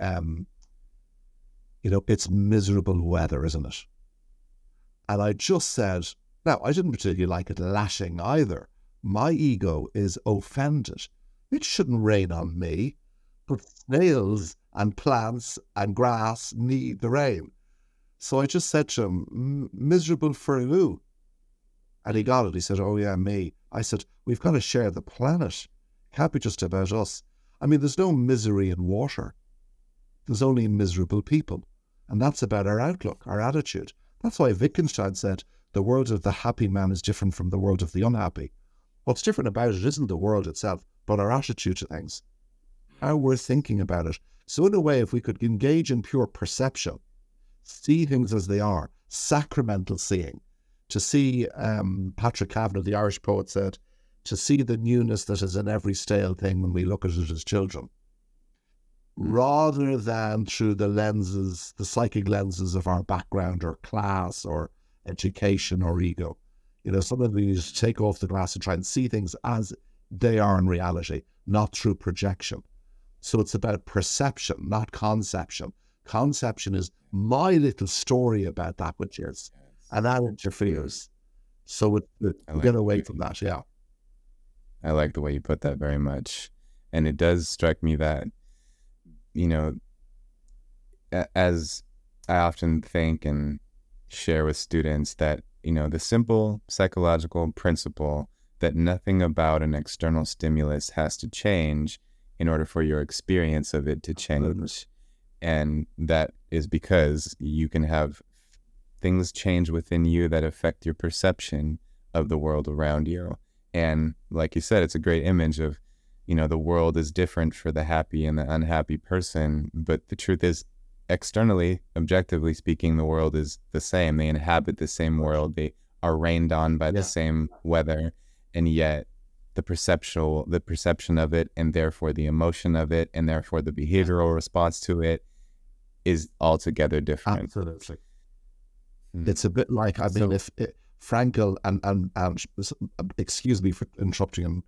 you know, it's miserable weather, isn't it? And I just said, now, I didn't particularly like it lashing either. My ego is offended. It shouldn't rain on me, but snails and plants and grass need the rain. So I just said to him, miserable for who? And he got it. He said, oh yeah, me. I said, we've got to share the planet. It can't be just about us. I mean, there's no misery in water. There's only miserable people. And that's about our outlook, our attitude. That's why Wittgenstein said, the world of the happy man is different from the world of the unhappy. What's different about it isn't the world itself, but our attitude to things, how we're thinking about it. So in a way, if we could engage in pure perception, see things as they are, sacramental seeing, to see, Patrick Kavanagh, the Irish poet, said, to see the newness that is in every stale thing when we look at it as children, rather than through the lenses, the psychic lenses of our background or class or education or ego. You know, sometimes we need to take off the glass and try and see things as they are in reality, not through projection. So it's about perception, not conception. Conception is my little story about that which is, and that interferes. So get away from that, yeah. I like the way you put that very much. And it does strike me that, you know, as I often think and share with students, that, you know, the simple psychological principle that nothing about an external stimulus has to change in order for your experience of it to change. And that is because you can have things change within you that affect your perception of the world around you. And like you said, it's a great image of, you know, the world is different for the happy and the unhappy person. But the truth is, externally, objectively speaking, the world is the same. They inhabit the same world. They are rained on by, yeah, the same weather, and yet the perception of it, and therefore the emotion of it, and therefore the behavioral, yeah, response to it, is altogether different. Absolutely, it's a bit like, I mean, if Frankl and excuse me for interrupting and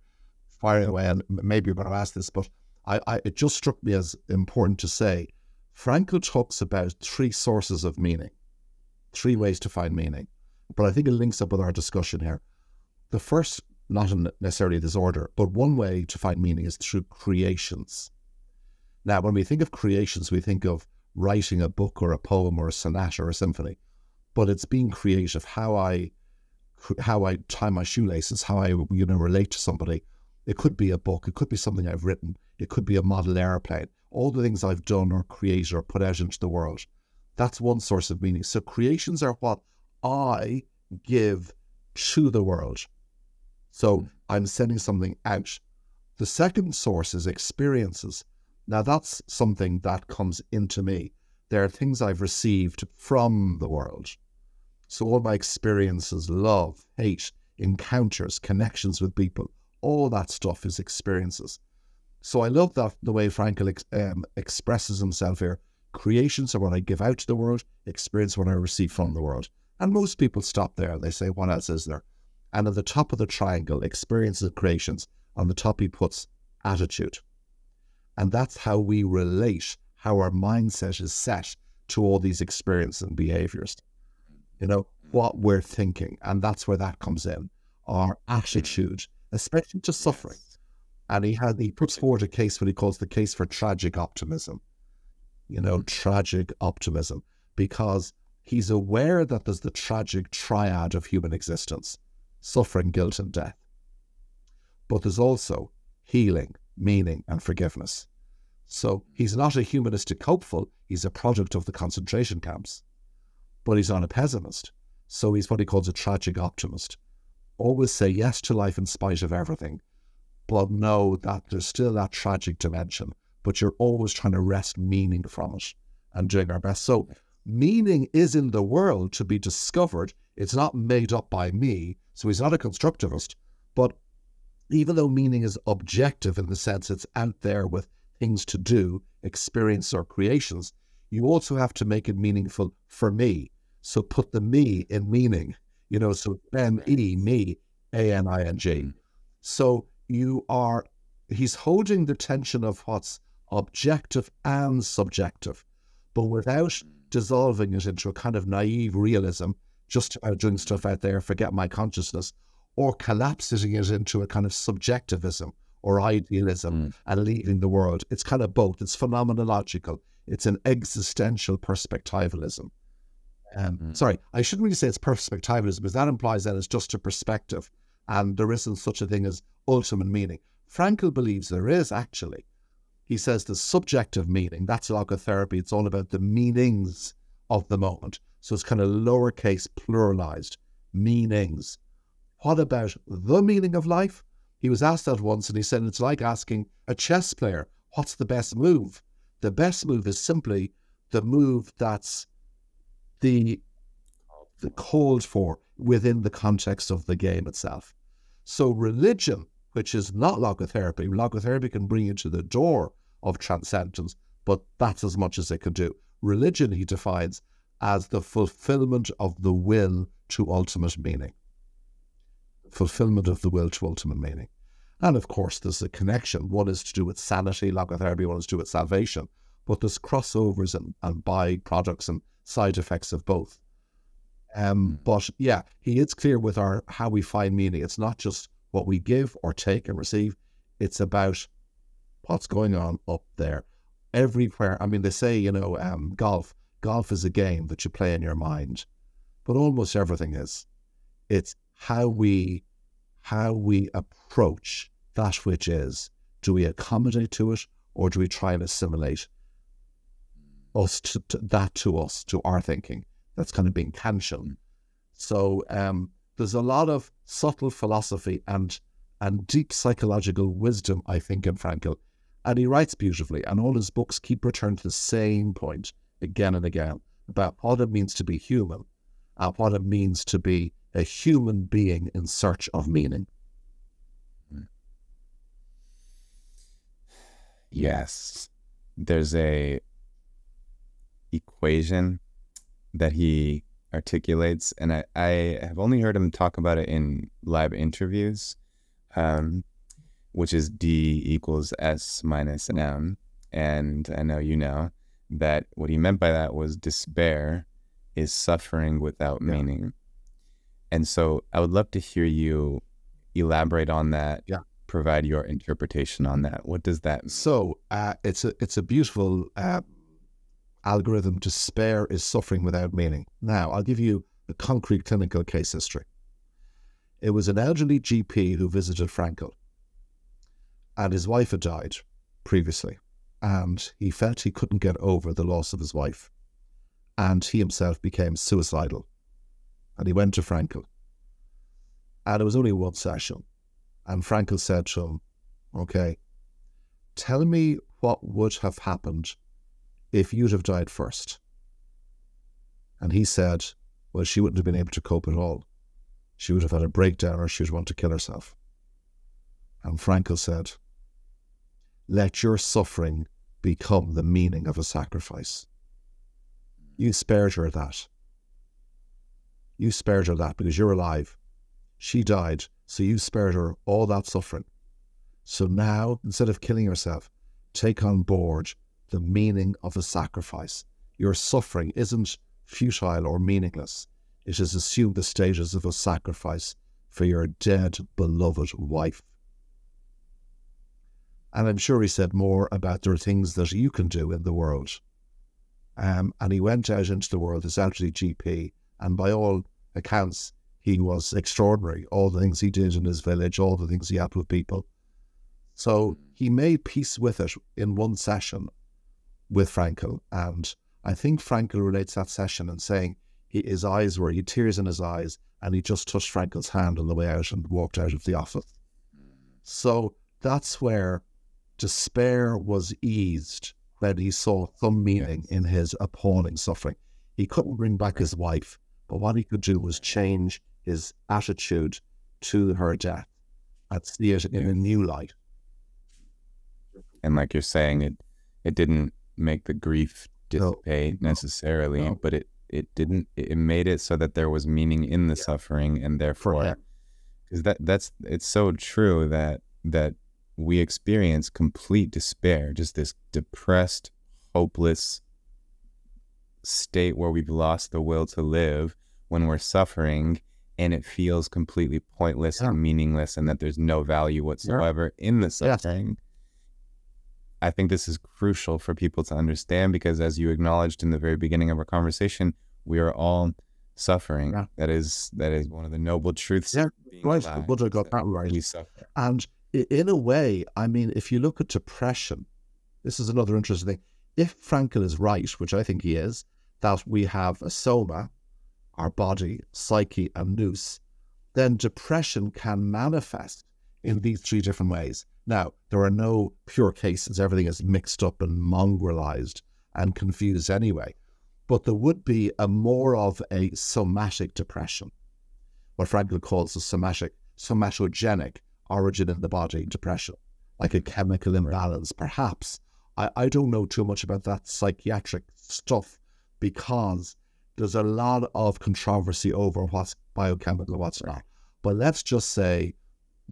firing away, and maybe you're going to ask this, but it just struck me as important to say. Frankl talks about three sources of meaning, three ways to find meaning, but I think it links up with our discussion here. The first, not in necessarily this order, but one way to find meaning is through creations. Now, when we think of creations, we think of writing a book or a poem or a sonata or a symphony, but it's being creative, how I tie my shoelaces, how I, you know, relate to somebody. It could be a book, it could be something I've written, it could be a model airplane. All the things I've done or created or put out into the world. That's one source of meaning. So creations are what I give to the world. So I'm sending something out. The second source is experiences. Now that's something that comes into me. There are things I've received from the world. So all my experiences, love, hate, encounters, connections with people, all that stuff is experiences. So I love that the way Frankl expresses himself here. Creations are what I give out to the world, experience what I receive from the world. And most people stop there and they say, what else is there? And at the top of the triangle, experiences and creations, on the top he puts attitude. And that's how we relate, how our mindset is set to all these experiences and behaviors. You know, what we're thinking. And that's where that comes in. Our attitude, especially to suffering. And he puts forward a case, what he calls the case for tragic optimism. You know, tragic optimism. Because he's aware that there's the tragic triad of human existence. Suffering, guilt, and death. But there's also healing, meaning, and forgiveness. So he's not a humanistic hopeful. He's a product of the concentration camps. But he's not a pessimist. So he's what he calls a tragic optimist. Always say yes to life in spite of everything. But know that there's still that tragic dimension. But you're always trying to wrest meaning from it and doing our best. So meaning is in the world to be discovered. It's not made up by me. So he's not a constructivist. But even though meaning is objective in the sense it's out there with things to do, experience or creations, you also have to make it meaningful for me. So put the me in meaning, you know, so M-E, me, A-N-I-N-G. So you are, he's holding the tension of what's objective and subjective, but without dissolving it into a kind of naive realism, just doing stuff out there, forget my consciousness, or collapsing it into a kind of subjectivism or idealism and leaving the world. It's kind of both. It's phenomenological. It's an existential perspectivalism. Sorry, I shouldn't really say it's perspectivalism, because that implies that it's just a perspective and there isn't such a thing as ultimate meaning. Frankl believes there is, actually. He says the subjective meaning, that's logotherapy. It's all about the meanings of the moment. So it's kind of lowercase pluralized meanings. What about the meaning of life? He was asked that once and he said, it's like asking a chess player, what's the best move? The best move is simply the move that's the called for within the context of the game itself. So religion, which is not logotherapy, logotherapy can bring you to the door of transcendence, but that's as much as it can do. Religion, he defines as the fulfillment of the will to ultimate meaning. Fulfillment of the will to ultimate meaning. And of course, there's a connection. One is to do with sanity, logotherapy, one is to do with salvation, but there's crossovers and byproducts and side effects of both. But yeah, he is clear with our how we find meaning. It's not just what we give or take and receive. It's about what's going on up there. Everywhere. I mean, they say, you know, golf. Golf is a game that you play in your mind, but almost everything is. It's how we approach that which is. Do we accommodate to it, or do we try and assimilate us to our thinking? That's kind of being Kantian. So there's a lot of subtle philosophy and deep psychological wisdom, I think, in Frankl. And he writes beautifully, and all his books keep returning to the same point again and again about what it means to be human and what it means to be a human being in search of meaning. Yes. There's a equation that he articulates, and I have only heard him talk about it in live interviews, which is D equals S minus M. And I know you know that what he meant by that was despair is suffering without meaning. And so I would love to hear you elaborate on that, provide your interpretation on that. What does that mean? So it's a beautiful algorithm. Despair is suffering without meaning. Now, I'll give you a concrete clinical case history. It was an elderly GP who visited Frankl, and his wife had died previously, and he felt he couldn't get over the loss of his wife, and he himself became suicidal. And he went to Frankl. And it was only one session. And Frankl said to him, okay, tell me what would have happened if you'd have died first. And he said, well, she wouldn't have been able to cope at all. She would have had a breakdown, or she would want to kill herself. And Frankl said, let your suffering become the meaning of a sacrifice. You spared her that. You spared her that because you're alive. She died, so you spared her all that suffering. So now, instead of killing yourself, take on board the meaning of a sacrifice. Your suffering isn't futile or meaningless. It has assumed the status of a sacrifice for your dead, beloved wife. And I'm sure he said more about there are things that you can do in the world. And he went out into the world as elderly GP, and by all accounts, he was extraordinary. All the things he did in his village, all the things he had with people. So he made peace with it in one session with Frankl. And I think Frankl relates that session and saying his eyes were, he had tears in his eyes, and he just touched Frankl's hand on the way out and walked out of the office. So that's where despair was eased when he saw some meaning in his appalling suffering. He couldn't bring back his wife, but what he could do was change his attitude to her death and see it in a new light. And like you're saying, it didn't make the grief dissipate necessarily, but it made it so that there was meaning in the suffering, and therefore, because it's so true that we experience complete despair, just this depressed, hopeless state where we've lost the will to live when we're suffering, and it feels completely pointless and meaningless, and that there's no value whatsoever in the suffering. I think this is crucial for people to understand, because as you acknowledged in the very beginning of our conversation, we are all suffering. That is one of the noble truths. We suffer. And in a way, I mean, if you look at depression, this is another interesting thing. If Frankl is right, which I think he is, that we have a soma, our body, psyche, and nous, then depression can manifest in these three different ways. Now, there are no pure cases. Everything is mixed up and mongrelized and confused anyway. But there would be a more of a somatic depression, what Frankl calls the somatogenic origin in the body depression, like a chemical imbalance, perhaps. I don't know too much about that psychiatric stuff, because there's a lot of controversy over what's biochemical, what's not. But let's just say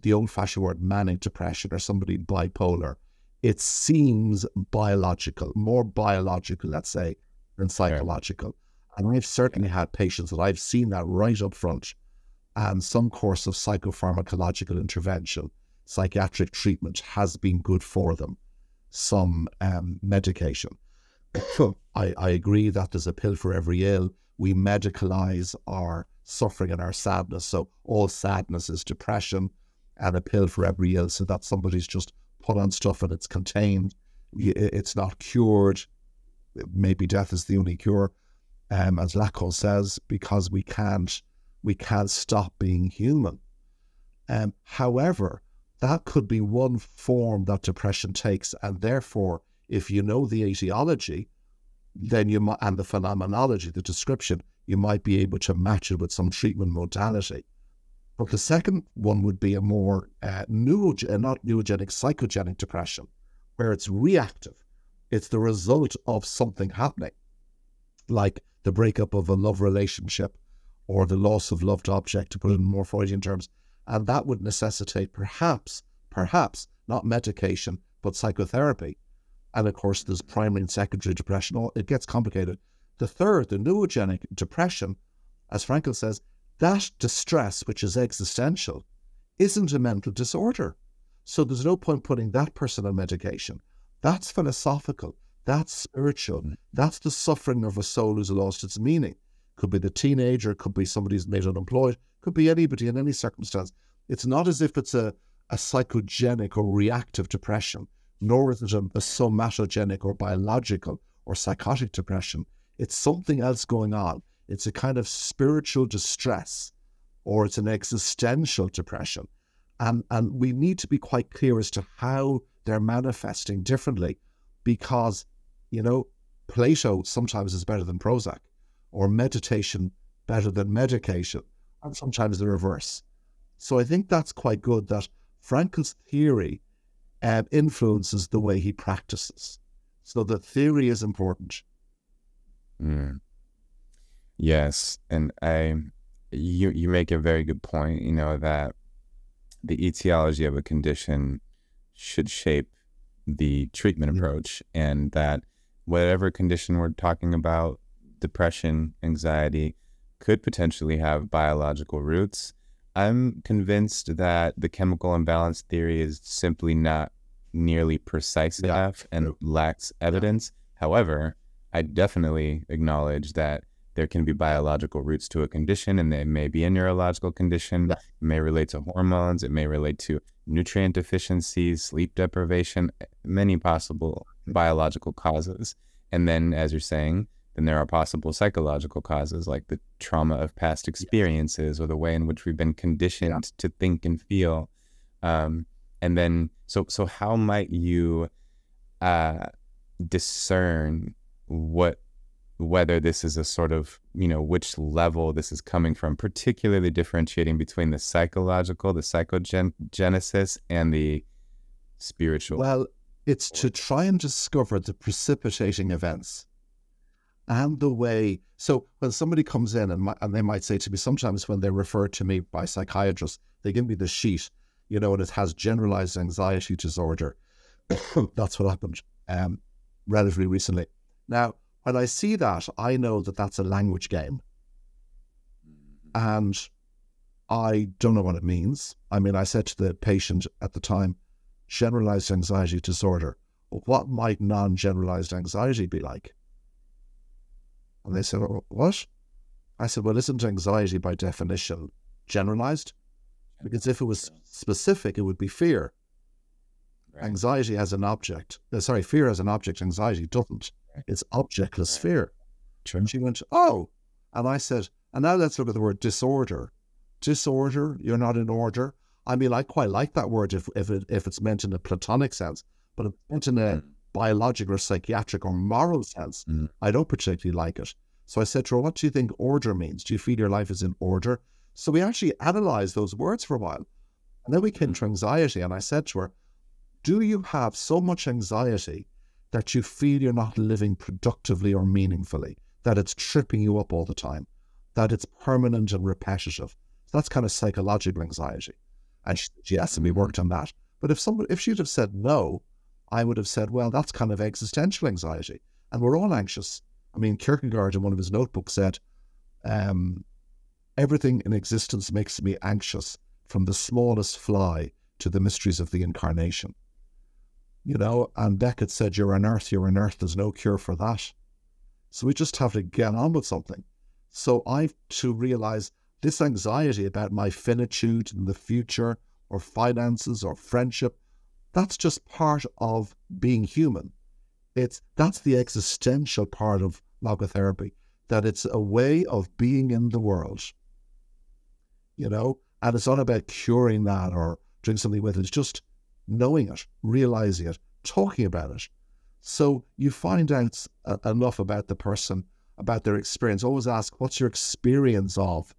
the old-fashioned word manic depression, or somebody bipolar, it seems biological, more biological, let's say, than psychological. And I've certainly had patients that I've seen that right up front, and some course of psychopharmacological intervention, psychiatric treatment has been good for them, some medication. I agree that there's a pill for every ill. We medicalize our suffering and our sadness, so all sadness is depression, and a pill for every ill, so that somebody's just put on stuff and it's contained. It's not cured. Maybe death is the only cure, as Lacan says, because we can't stop being human. However, that could be one form that depression takes, and therefore, if you know the etiology, then you might, and the phenomenology, the description, you might be able to match it with some treatment modality. But the second one would be a more psychogenic depression, where it's reactive. It's the result of something happening, like the breakup of a love relationship or the loss of loved object, to put it in more Freudian terms. And that would necessitate perhaps, not medication, but psychotherapy. And of course, there's primary and secondary depression. It gets complicated. The third, the neurogenic depression, as Frankl says, that distress, which is existential, isn't a mental disorder. So there's no point putting that person on medication. That's philosophical. That's spiritual. That's the suffering of a soul who's lost its meaning. Could be the teenager, could be somebody who's made unemployed, could be anybody in any circumstance. It's not as if it's a psychogenic or reactive depression, nor is it a somatogenic or biological or psychotic depression. It's something else going on. It's a kind of spiritual distress, or it's an existential depression. And we need to be quite clear as to how they're manifesting differently, because, you know, Plato sometimes is better than Prozac, or meditation better than medication, and sometimes the reverse. So I think that's quite good, that Frankl's theory influences the way he practices. So the theory is important. Mm. Yes, and you make a very good point, you know, that the etiology of a condition should shape the treatment approach, and that whatever condition we're talking about, depression, anxiety, could potentially have biological roots. I'm convinced that the chemical imbalance theory is simply not nearly precise enough and lacks evidence. However, I definitely acknowledge that there can be biological roots to a condition, and they may be a neurological condition. It may relate to hormones. It may relate to nutrient deficiencies, sleep deprivation, many possible biological causes. And then, as you're saying, then there are possible psychological causes, like the trauma of past experiences or the way in which we've been conditioned to think and feel. And then, so how might you discern whether this is a sort of, you know, which level this is coming from, particularly differentiating between the psychological, the psychogenesis, and the spiritual? Well, it's to try and discover the precipitating events. And the way, so when somebody comes in and they might say to me, sometimes when they refer to me by psychiatrists, they give me the sheet, you know, and it has generalized anxiety disorder. That's what happened relatively recently. Now, when I see that, I know that that's a language game. And I don't know what it means. I mean, I said to the patient at the time, generalized anxiety disorder, what might non-generalized anxiety be like? And they said, oh, what? I said, well, isn't anxiety by definition generalized? Because if it was specific, it would be fear. Right. Anxiety as an object. Sorry, fear as an object. Anxiety doesn't. Right. It's objectless fear. True. And she went, oh. And I said, and now let's look at the word disorder. Disorder, you're not in order. I mean, I quite like that word if it's meant in a Platonic sense, but if it's meant in a biological or psychiatric or moral sense, I don't particularly like it. So I said to her, what do you think order means? Do you feel your life is in order? So we actually analyzed those words for a while. And then we came to anxiety, and I said to her, do you have so much anxiety that you feel you're not living productively or meaningfully, that it's tripping you up all the time, that it's permanent and repetitive? So that's kind of psychological anxiety. And she asked me, worked on that. But if she'd have said no, I would have said, well, that's kind of existential anxiety. And we're all anxious. I mean, Kierkegaard in one of his notebooks said, everything in existence makes me anxious, from the smallest fly to the mysteries of the incarnation. You know, and Beckett said, you're on earth, there's no cure for that. So we just have to get on with something. So I've to realize this anxiety about my finitude in the future, or finances, or friendship, that's just part of being human. That's the existential part of logotherapy, that it's a way of being in the world, you know, and it's not about curing that or doing something with it. It's just knowing it, realizing it, talking about it. So you find out enough about the person, about their experience. Always ask, what's your experience of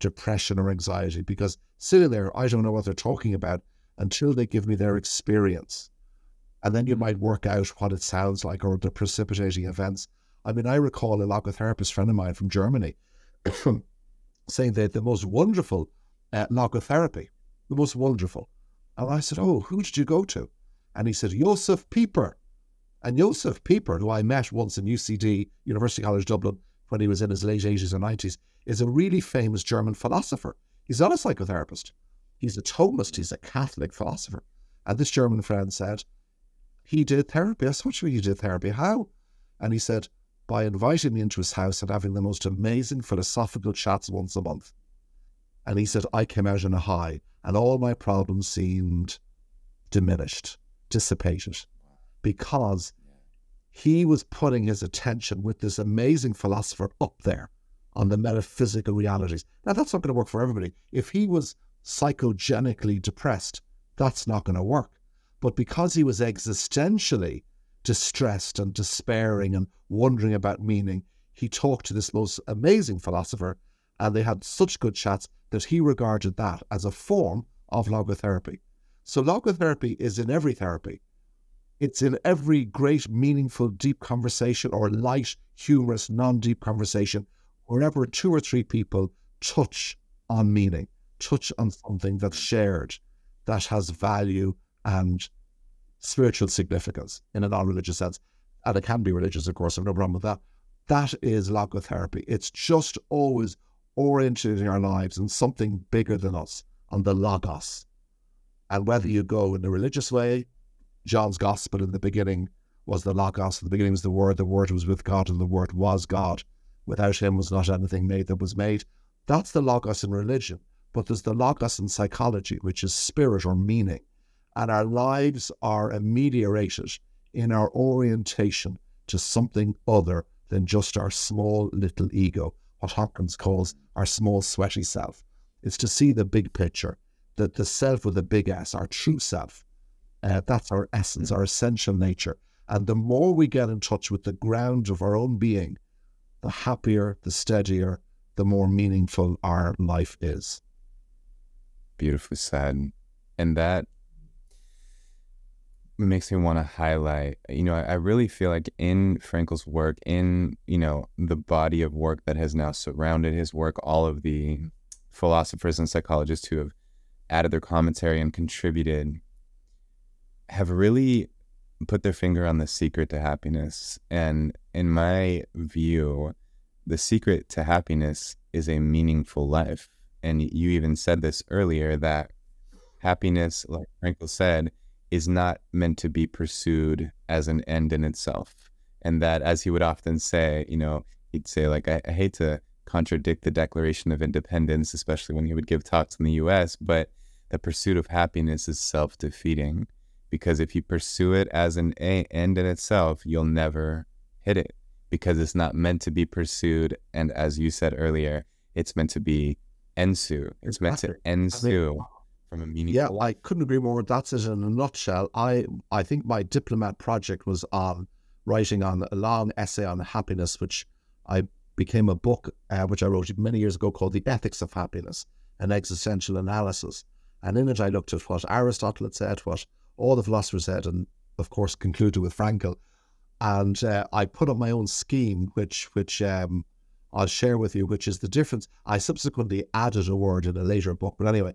depression or anxiety? Because sitting there, I don't know what they're talking about until they give me their experience. And then you might work out what it sounds like or the precipitating events. I mean, I recall a logotherapist friend of mine from Germany saying they had the most wonderful logotherapy, the most wonderful. And I said, oh, who did you go to? And he said, Josef Pieper. And Josef Pieper, who I met once in UCD, University College Dublin, when he was in his late 80s and 90s, is a really famous German philosopher. He's not a psychotherapist. He's a Thomist, he's a Catholic philosopher. And this German friend said, he did therapy. I said, what do you mean you did therapy? How? And he said, by inviting me into his house and having the most amazing philosophical chats once a month. And he said, I came out in a high, and all my problems seemed diminished, dissipated, because he was putting his attention with this amazing philosopher up there on the metaphysical realities. Now, that's not going to work for everybody. If he was psychogenically depressed, that's not going to work. But because he was existentially distressed and despairing and wondering about meaning, he talked to this most amazing philosopher, and they had such good chats that he regarded that as a form of logotherapy. So logotherapy is in every therapy. It's in every great, meaningful, deep conversation or light, humorous, non-deep conversation, wherever two or three people touch on meaning, touch on something that's shared, that has value and spiritual significance in a non-religious sense. And it can be religious, of course, I've no problem with that. That is logotherapy. It's just always orienting our lives in something bigger than us, on the logos. And whether you go in a religious way, John's Gospel in the beginning was the Logos. In the beginning was the Word was with God, and the Word was God. Without him was not anything made that was made. That's the Logos in religion. But there's the Logos in psychology, which is spirit or meaning. And our lives are ameliorated in our orientation to something other than just our small little ego, what Hopkins calls our small sweaty self. It's to see the big picture, that the self with a big S, our true self. That's our essence, our essential nature. And the more we get in touch with the ground of our own being, the happier, the steadier, the more meaningful our life is. Beautifully said. And that makes me want to highlight, you know, I really feel like in Frankl's work, in, you know, the body of work that has now surrounded his work, all of the philosophers and psychologists who have added their commentary and contributed have really put their finger on the secret to happiness. And in my view, the secret to happiness is a meaningful life. And you even said this earlier, that happiness, like Frankl said, is not meant to be pursued as an end in itself. And that, as he would often say, you know, he'd say, like, I hate to contradict the Declaration of Independence, especially when he would give talks in the US, but the pursuit of happiness is self-defeating. Because if you pursue it as an end in itself, you'll never hit it, because it's not meant to be pursued. And as you said earlier, it's meant to be ensue. It's meant to ensue from a meaningful. Yeah, I couldn't agree more. That's it in a nutshell. I think my diplomat project was on writing on a long essay on happiness, which became a book, which I wrote many years ago, called The Ethics of Happiness, an existential analysis. And in it, I looked at what Aristotle had said, what all the philosophers said, and of course concluded with Frankl. And I put up my own scheme, which I'll share with you, which is the difference. I subsequently added a word in a later book, but anyway,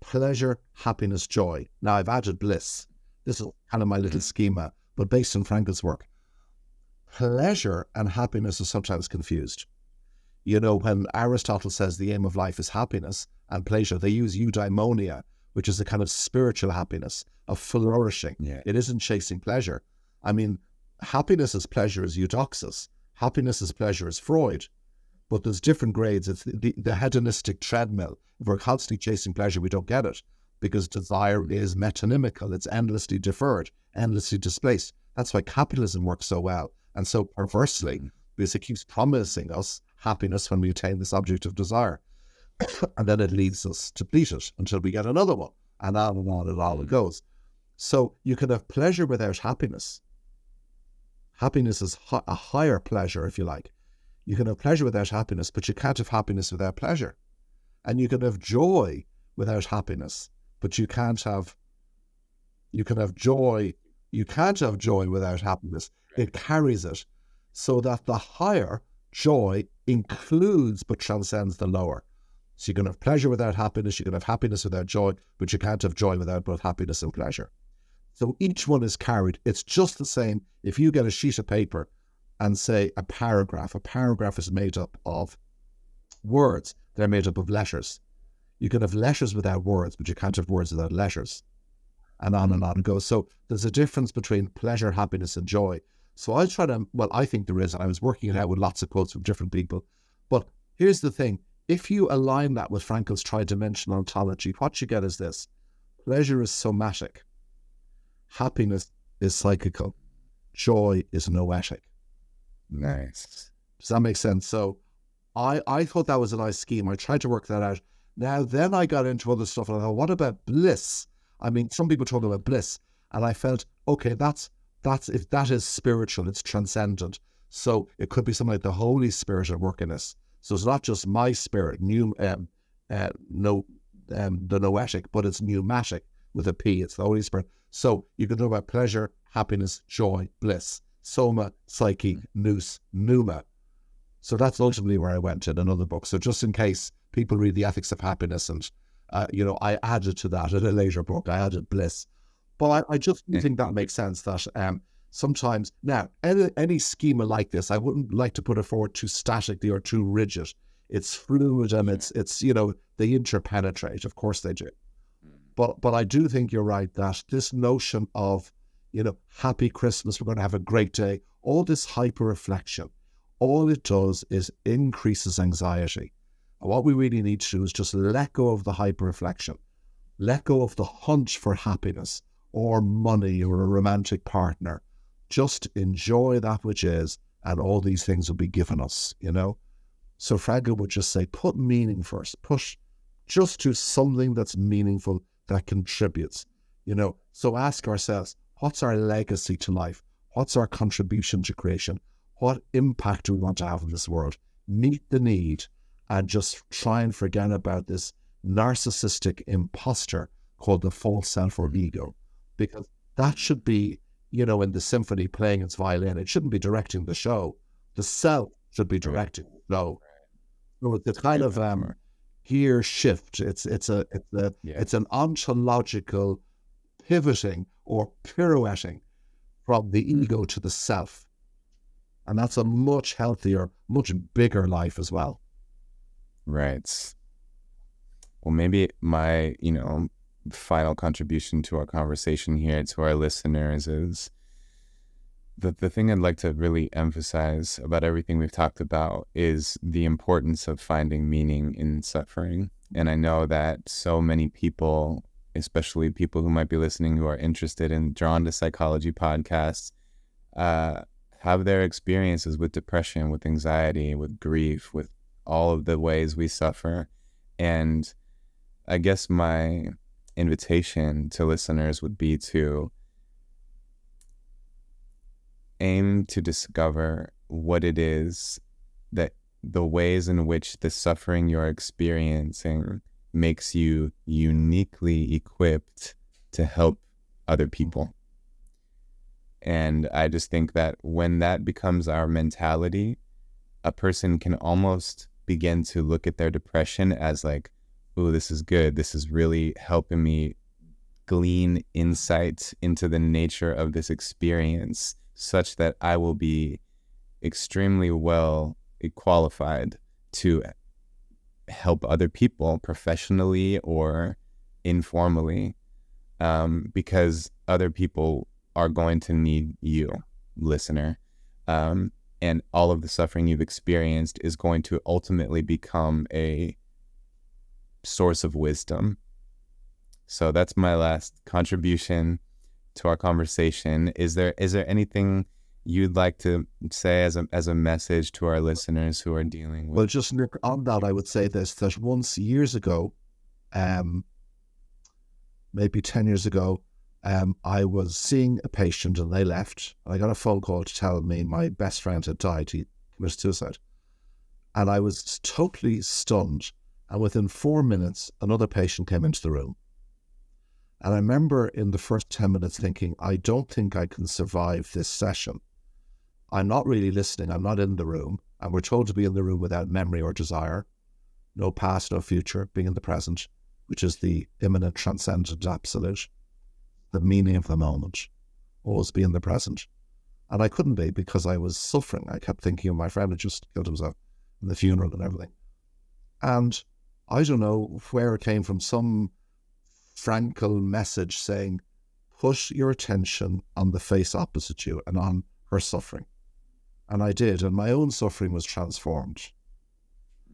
pleasure, happiness, joy. Now I've added bliss. This is kind of my little schema, but based on Frankl's work. Pleasure and happiness are sometimes confused. You know, when Aristotle says the aim of life is happiness and pleasure, they use eudaimonia, which is a kind of spiritual happiness, of flourishing. Yeah. It isn't chasing pleasure. I mean, happiness as pleasure is Eudoxus. Happiness as pleasure is Freud. But there's different grades. It's the hedonistic treadmill. If we're constantly chasing pleasure, we don't get it, because desire is metonymical. It's endlessly deferred, endlessly displaced. That's why capitalism works so well and so perversely, because it keeps promising us happiness when we attain this object of desire. And then it leads us to bleed it until we get another one, and on and on it goes. So you can have pleasure without happiness. Happiness is a higher pleasure, if you like. You can have pleasure without happiness, but you can't have happiness without pleasure. And you can have joy without happiness, but you can't have, you can't have joy without happiness. It carries it, so that the higher joy includes but transcends the lower. So you can have pleasure without happiness, you can have happiness without joy, but you can't have joy without both happiness and pleasure. So each one is carried. It's just the same if you get a sheet of paper and say a paragraph. A paragraph is made up of words. They're made up of letters. You can have letters without words, but you can't have words without letters. And on it goes. So there's a difference between pleasure, happiness, and joy. So I try to, well, I think there is, and I was working it out with lots of quotes from different people. But here's the thing. If you align that with Frankl's tridimensional ontology, what you get is this. Pleasure is somatic. Happiness is psychical. Joy is noetic. Nice. Does that make sense? So I thought that was a nice scheme. I tried to work that out. Now, then I got into other stuff and I thought, what about bliss? I mean, some people talk about bliss. And I felt, okay, that's That's, if that is spiritual, it's transcendent. So it could be something like the Holy Spirit at work in us. So it's not just my spirit, the noetic, but it's pneumatic with a P. It's the Holy Spirit. So you can talk about pleasure, happiness, joy, bliss, soma, psyche, nous, pneuma. So that's ultimately where I went in another book. So just in case people read The Ethics of Happiness and, you know, I added to that in a later book, I added bliss. But I just think that makes sense that sometimes, now, any schema like this, I wouldn't like to put it forward too statically or too rigid. It's fluid and it's you know, they interpenetrate. Of course they do. But I do think you're right that this notion of, you know, happy Christmas, we're going to have a great day, all this hyper-reflection, all it does is increases anxiety. And what we really need to do is just let go of the hyper-reflection, let go of the hunt for happiness or money or a romantic partner. Just enjoy that which is, and all these things will be given us, you know. So Frankl would just say, put meaning first, push just to something that's meaningful, that contributes, you know. So ask ourselves, what's our legacy to life? What's our contribution to creation? What impact do we want to have in this world? Meet the need and just try and forget about this narcissistic imposter called the false self or ego, because that should be, you know, in the symphony playing its violin, it shouldn't be directing the show. The self should be directing the show. So the kind of gear shift, it's an ontological pivoting or pirouetting from the ego to the self. And that's a much healthier, much bigger life as well. Right. Well, maybe my, you know, final contribution to our conversation here, to our listeners, is that the thing I'd like to really emphasize about everything we've talked about is the importance of finding meaning in suffering. And I know that so many people, especially people who might be listening who are interested and drawn to psychology podcasts, have their experiences with depression, with anxiety, with grief, with all of the ways we suffer. And I guess my invitation to listeners would be to aim to discover what it is that the ways in which the suffering you're experiencing makes you uniquely equipped to help other people. And I just think that when that becomes our mentality, a person can almost begin to look at their depression as like, oh, this is good. This is really helping me glean insight into the nature of this experience such that I will be extremely well qualified to help other people professionally or informally, because other people are going to need you, listener. And all of the suffering you've experienced is going to ultimately become a source of wisdom. So that's my last contribution to our conversation. Is there anything you'd like to say as a message to our listeners who are dealing with? Well, just Nick, on that, I would say this, that once years ago, maybe 10 years ago, I was seeing a patient and they left. I got a phone call to tell me my best friend had died. He committed suicide. And I was totally stunned. And within 4 minutes, another patient came into the room. And I remember in the first 10 minutes thinking, I don't think I can survive this session. I'm not really listening. I'm not in the room. And we're told to be in the room without memory or desire. No past, no future, being in the present, which is the immanent, transcendent absolute, the meaning of the moment, always be in the present. And I couldn't be because I was suffering. I kept thinking of my friend who just killed himself and the funeral and everything. And I don't know where it came from, some Frankl message saying, put your attention on the face opposite you and on her suffering. And I did, and my own suffering was transformed.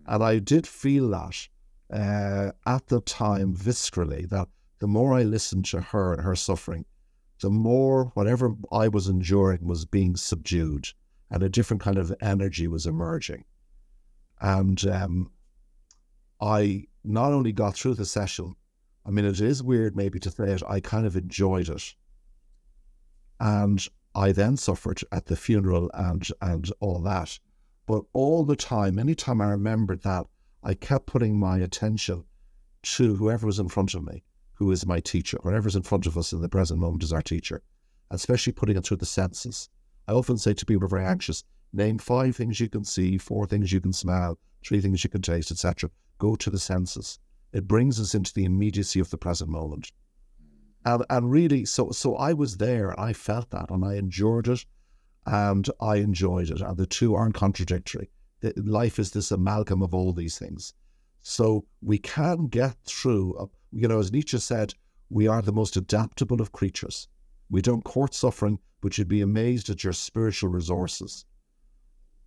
And I did feel that at the time viscerally, that the more I listened to her and her suffering, the more whatever I was enduring was being subdued and a different kind of energy was emerging. And I not only got through the session, I mean, it is weird maybe to say it, I kind of enjoyed it. And I then suffered at the funeral and all that. But all the time, anytime I remembered that, I kept putting my attention to whoever was in front of me, who is my teacher, whoever's in front of us in the present moment is our teacher, especially putting it through the senses. I often say to people who are very anxious, name 5 things you can see, 4 things you can smell, 3 things you can taste, etc. Go to the senses. It brings us into the immediacy of the present moment. And really, so I was there, and I felt that, and I endured it, and I enjoyed it. And the two aren't contradictory. Life is this amalgam of all these things. So we can get through, you know, as Nietzsche said, we are the most adaptable of creatures. We don't court suffering, but you'd be amazed at your spiritual resources.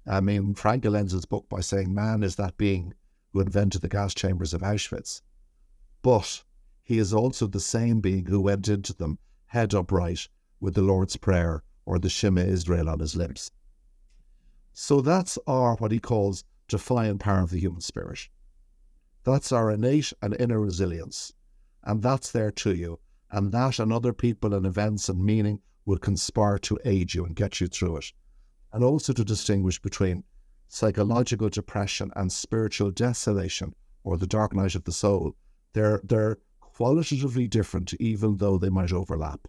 I mean, Frankl ends his book by saying, man is that being who invented the gas chambers of Auschwitz. But he is also the same being who went into them head upright with the Lord's Prayer or the Shema Israel on his lips. So that's our, what he calls, defiant power of the human spirit. That's our innate and inner resilience. And that's there to you. And that and other people and events and meaning will conspire to aid you and get you through it. And also to distinguish between psychological depression and spiritual desolation or the dark night of the soul. They're qualitatively different, even though they might overlap.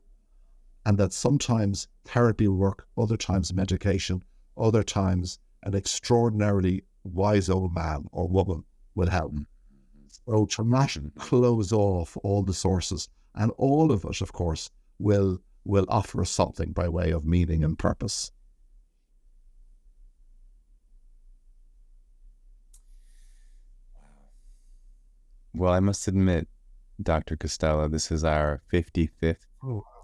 And that sometimes therapy will work, other times medication, other times an extraordinarily wise old man or woman will help. So to not close off all the sources, and all of it, of course, will offer us something by way of meaning and purpose. Well, I must admit, Dr. Costello, this is our 55th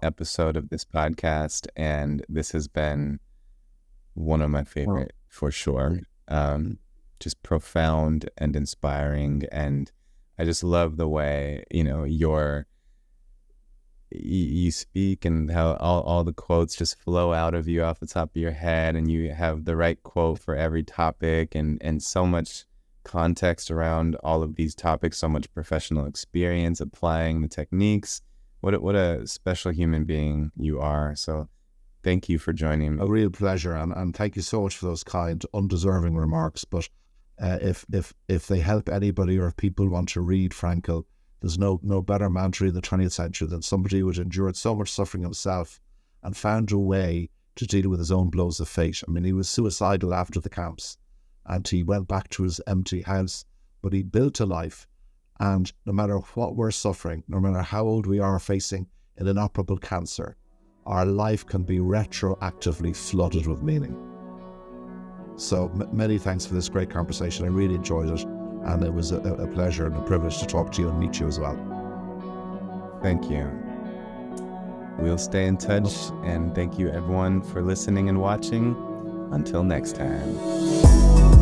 episode of this podcast, and this has been one of my favorite, for sure. Just profound and inspiring, and I just love the way, you know, you speak and how all the quotes just flow out of you off the top of your head, and you have the right quote for every topic, and so much context around all of these topics, so much professional experience applying the techniques. What a special human being you are. So thank you for joining me. A real pleasure, and thank you so much for those kind, undeserving remarks. But if they help anybody, or if people want to read Frankl, there's no better mantra in the 20th century than somebody who had endured so much suffering himself and found a way to deal with his own blows of fate. I mean, he was suicidal after the camps, and he went back to his empty house, but he built a life. And no matter what we're suffering, no matter how old we are facing an inoperable cancer, our life can be retroactively flooded with meaning. So many thanks for this great conversation. I really enjoyed it. And it was a pleasure and a privilege to talk to you and meet you as well. Thank you. We'll stay in touch. And thank you, everyone, for listening and watching. Until next time.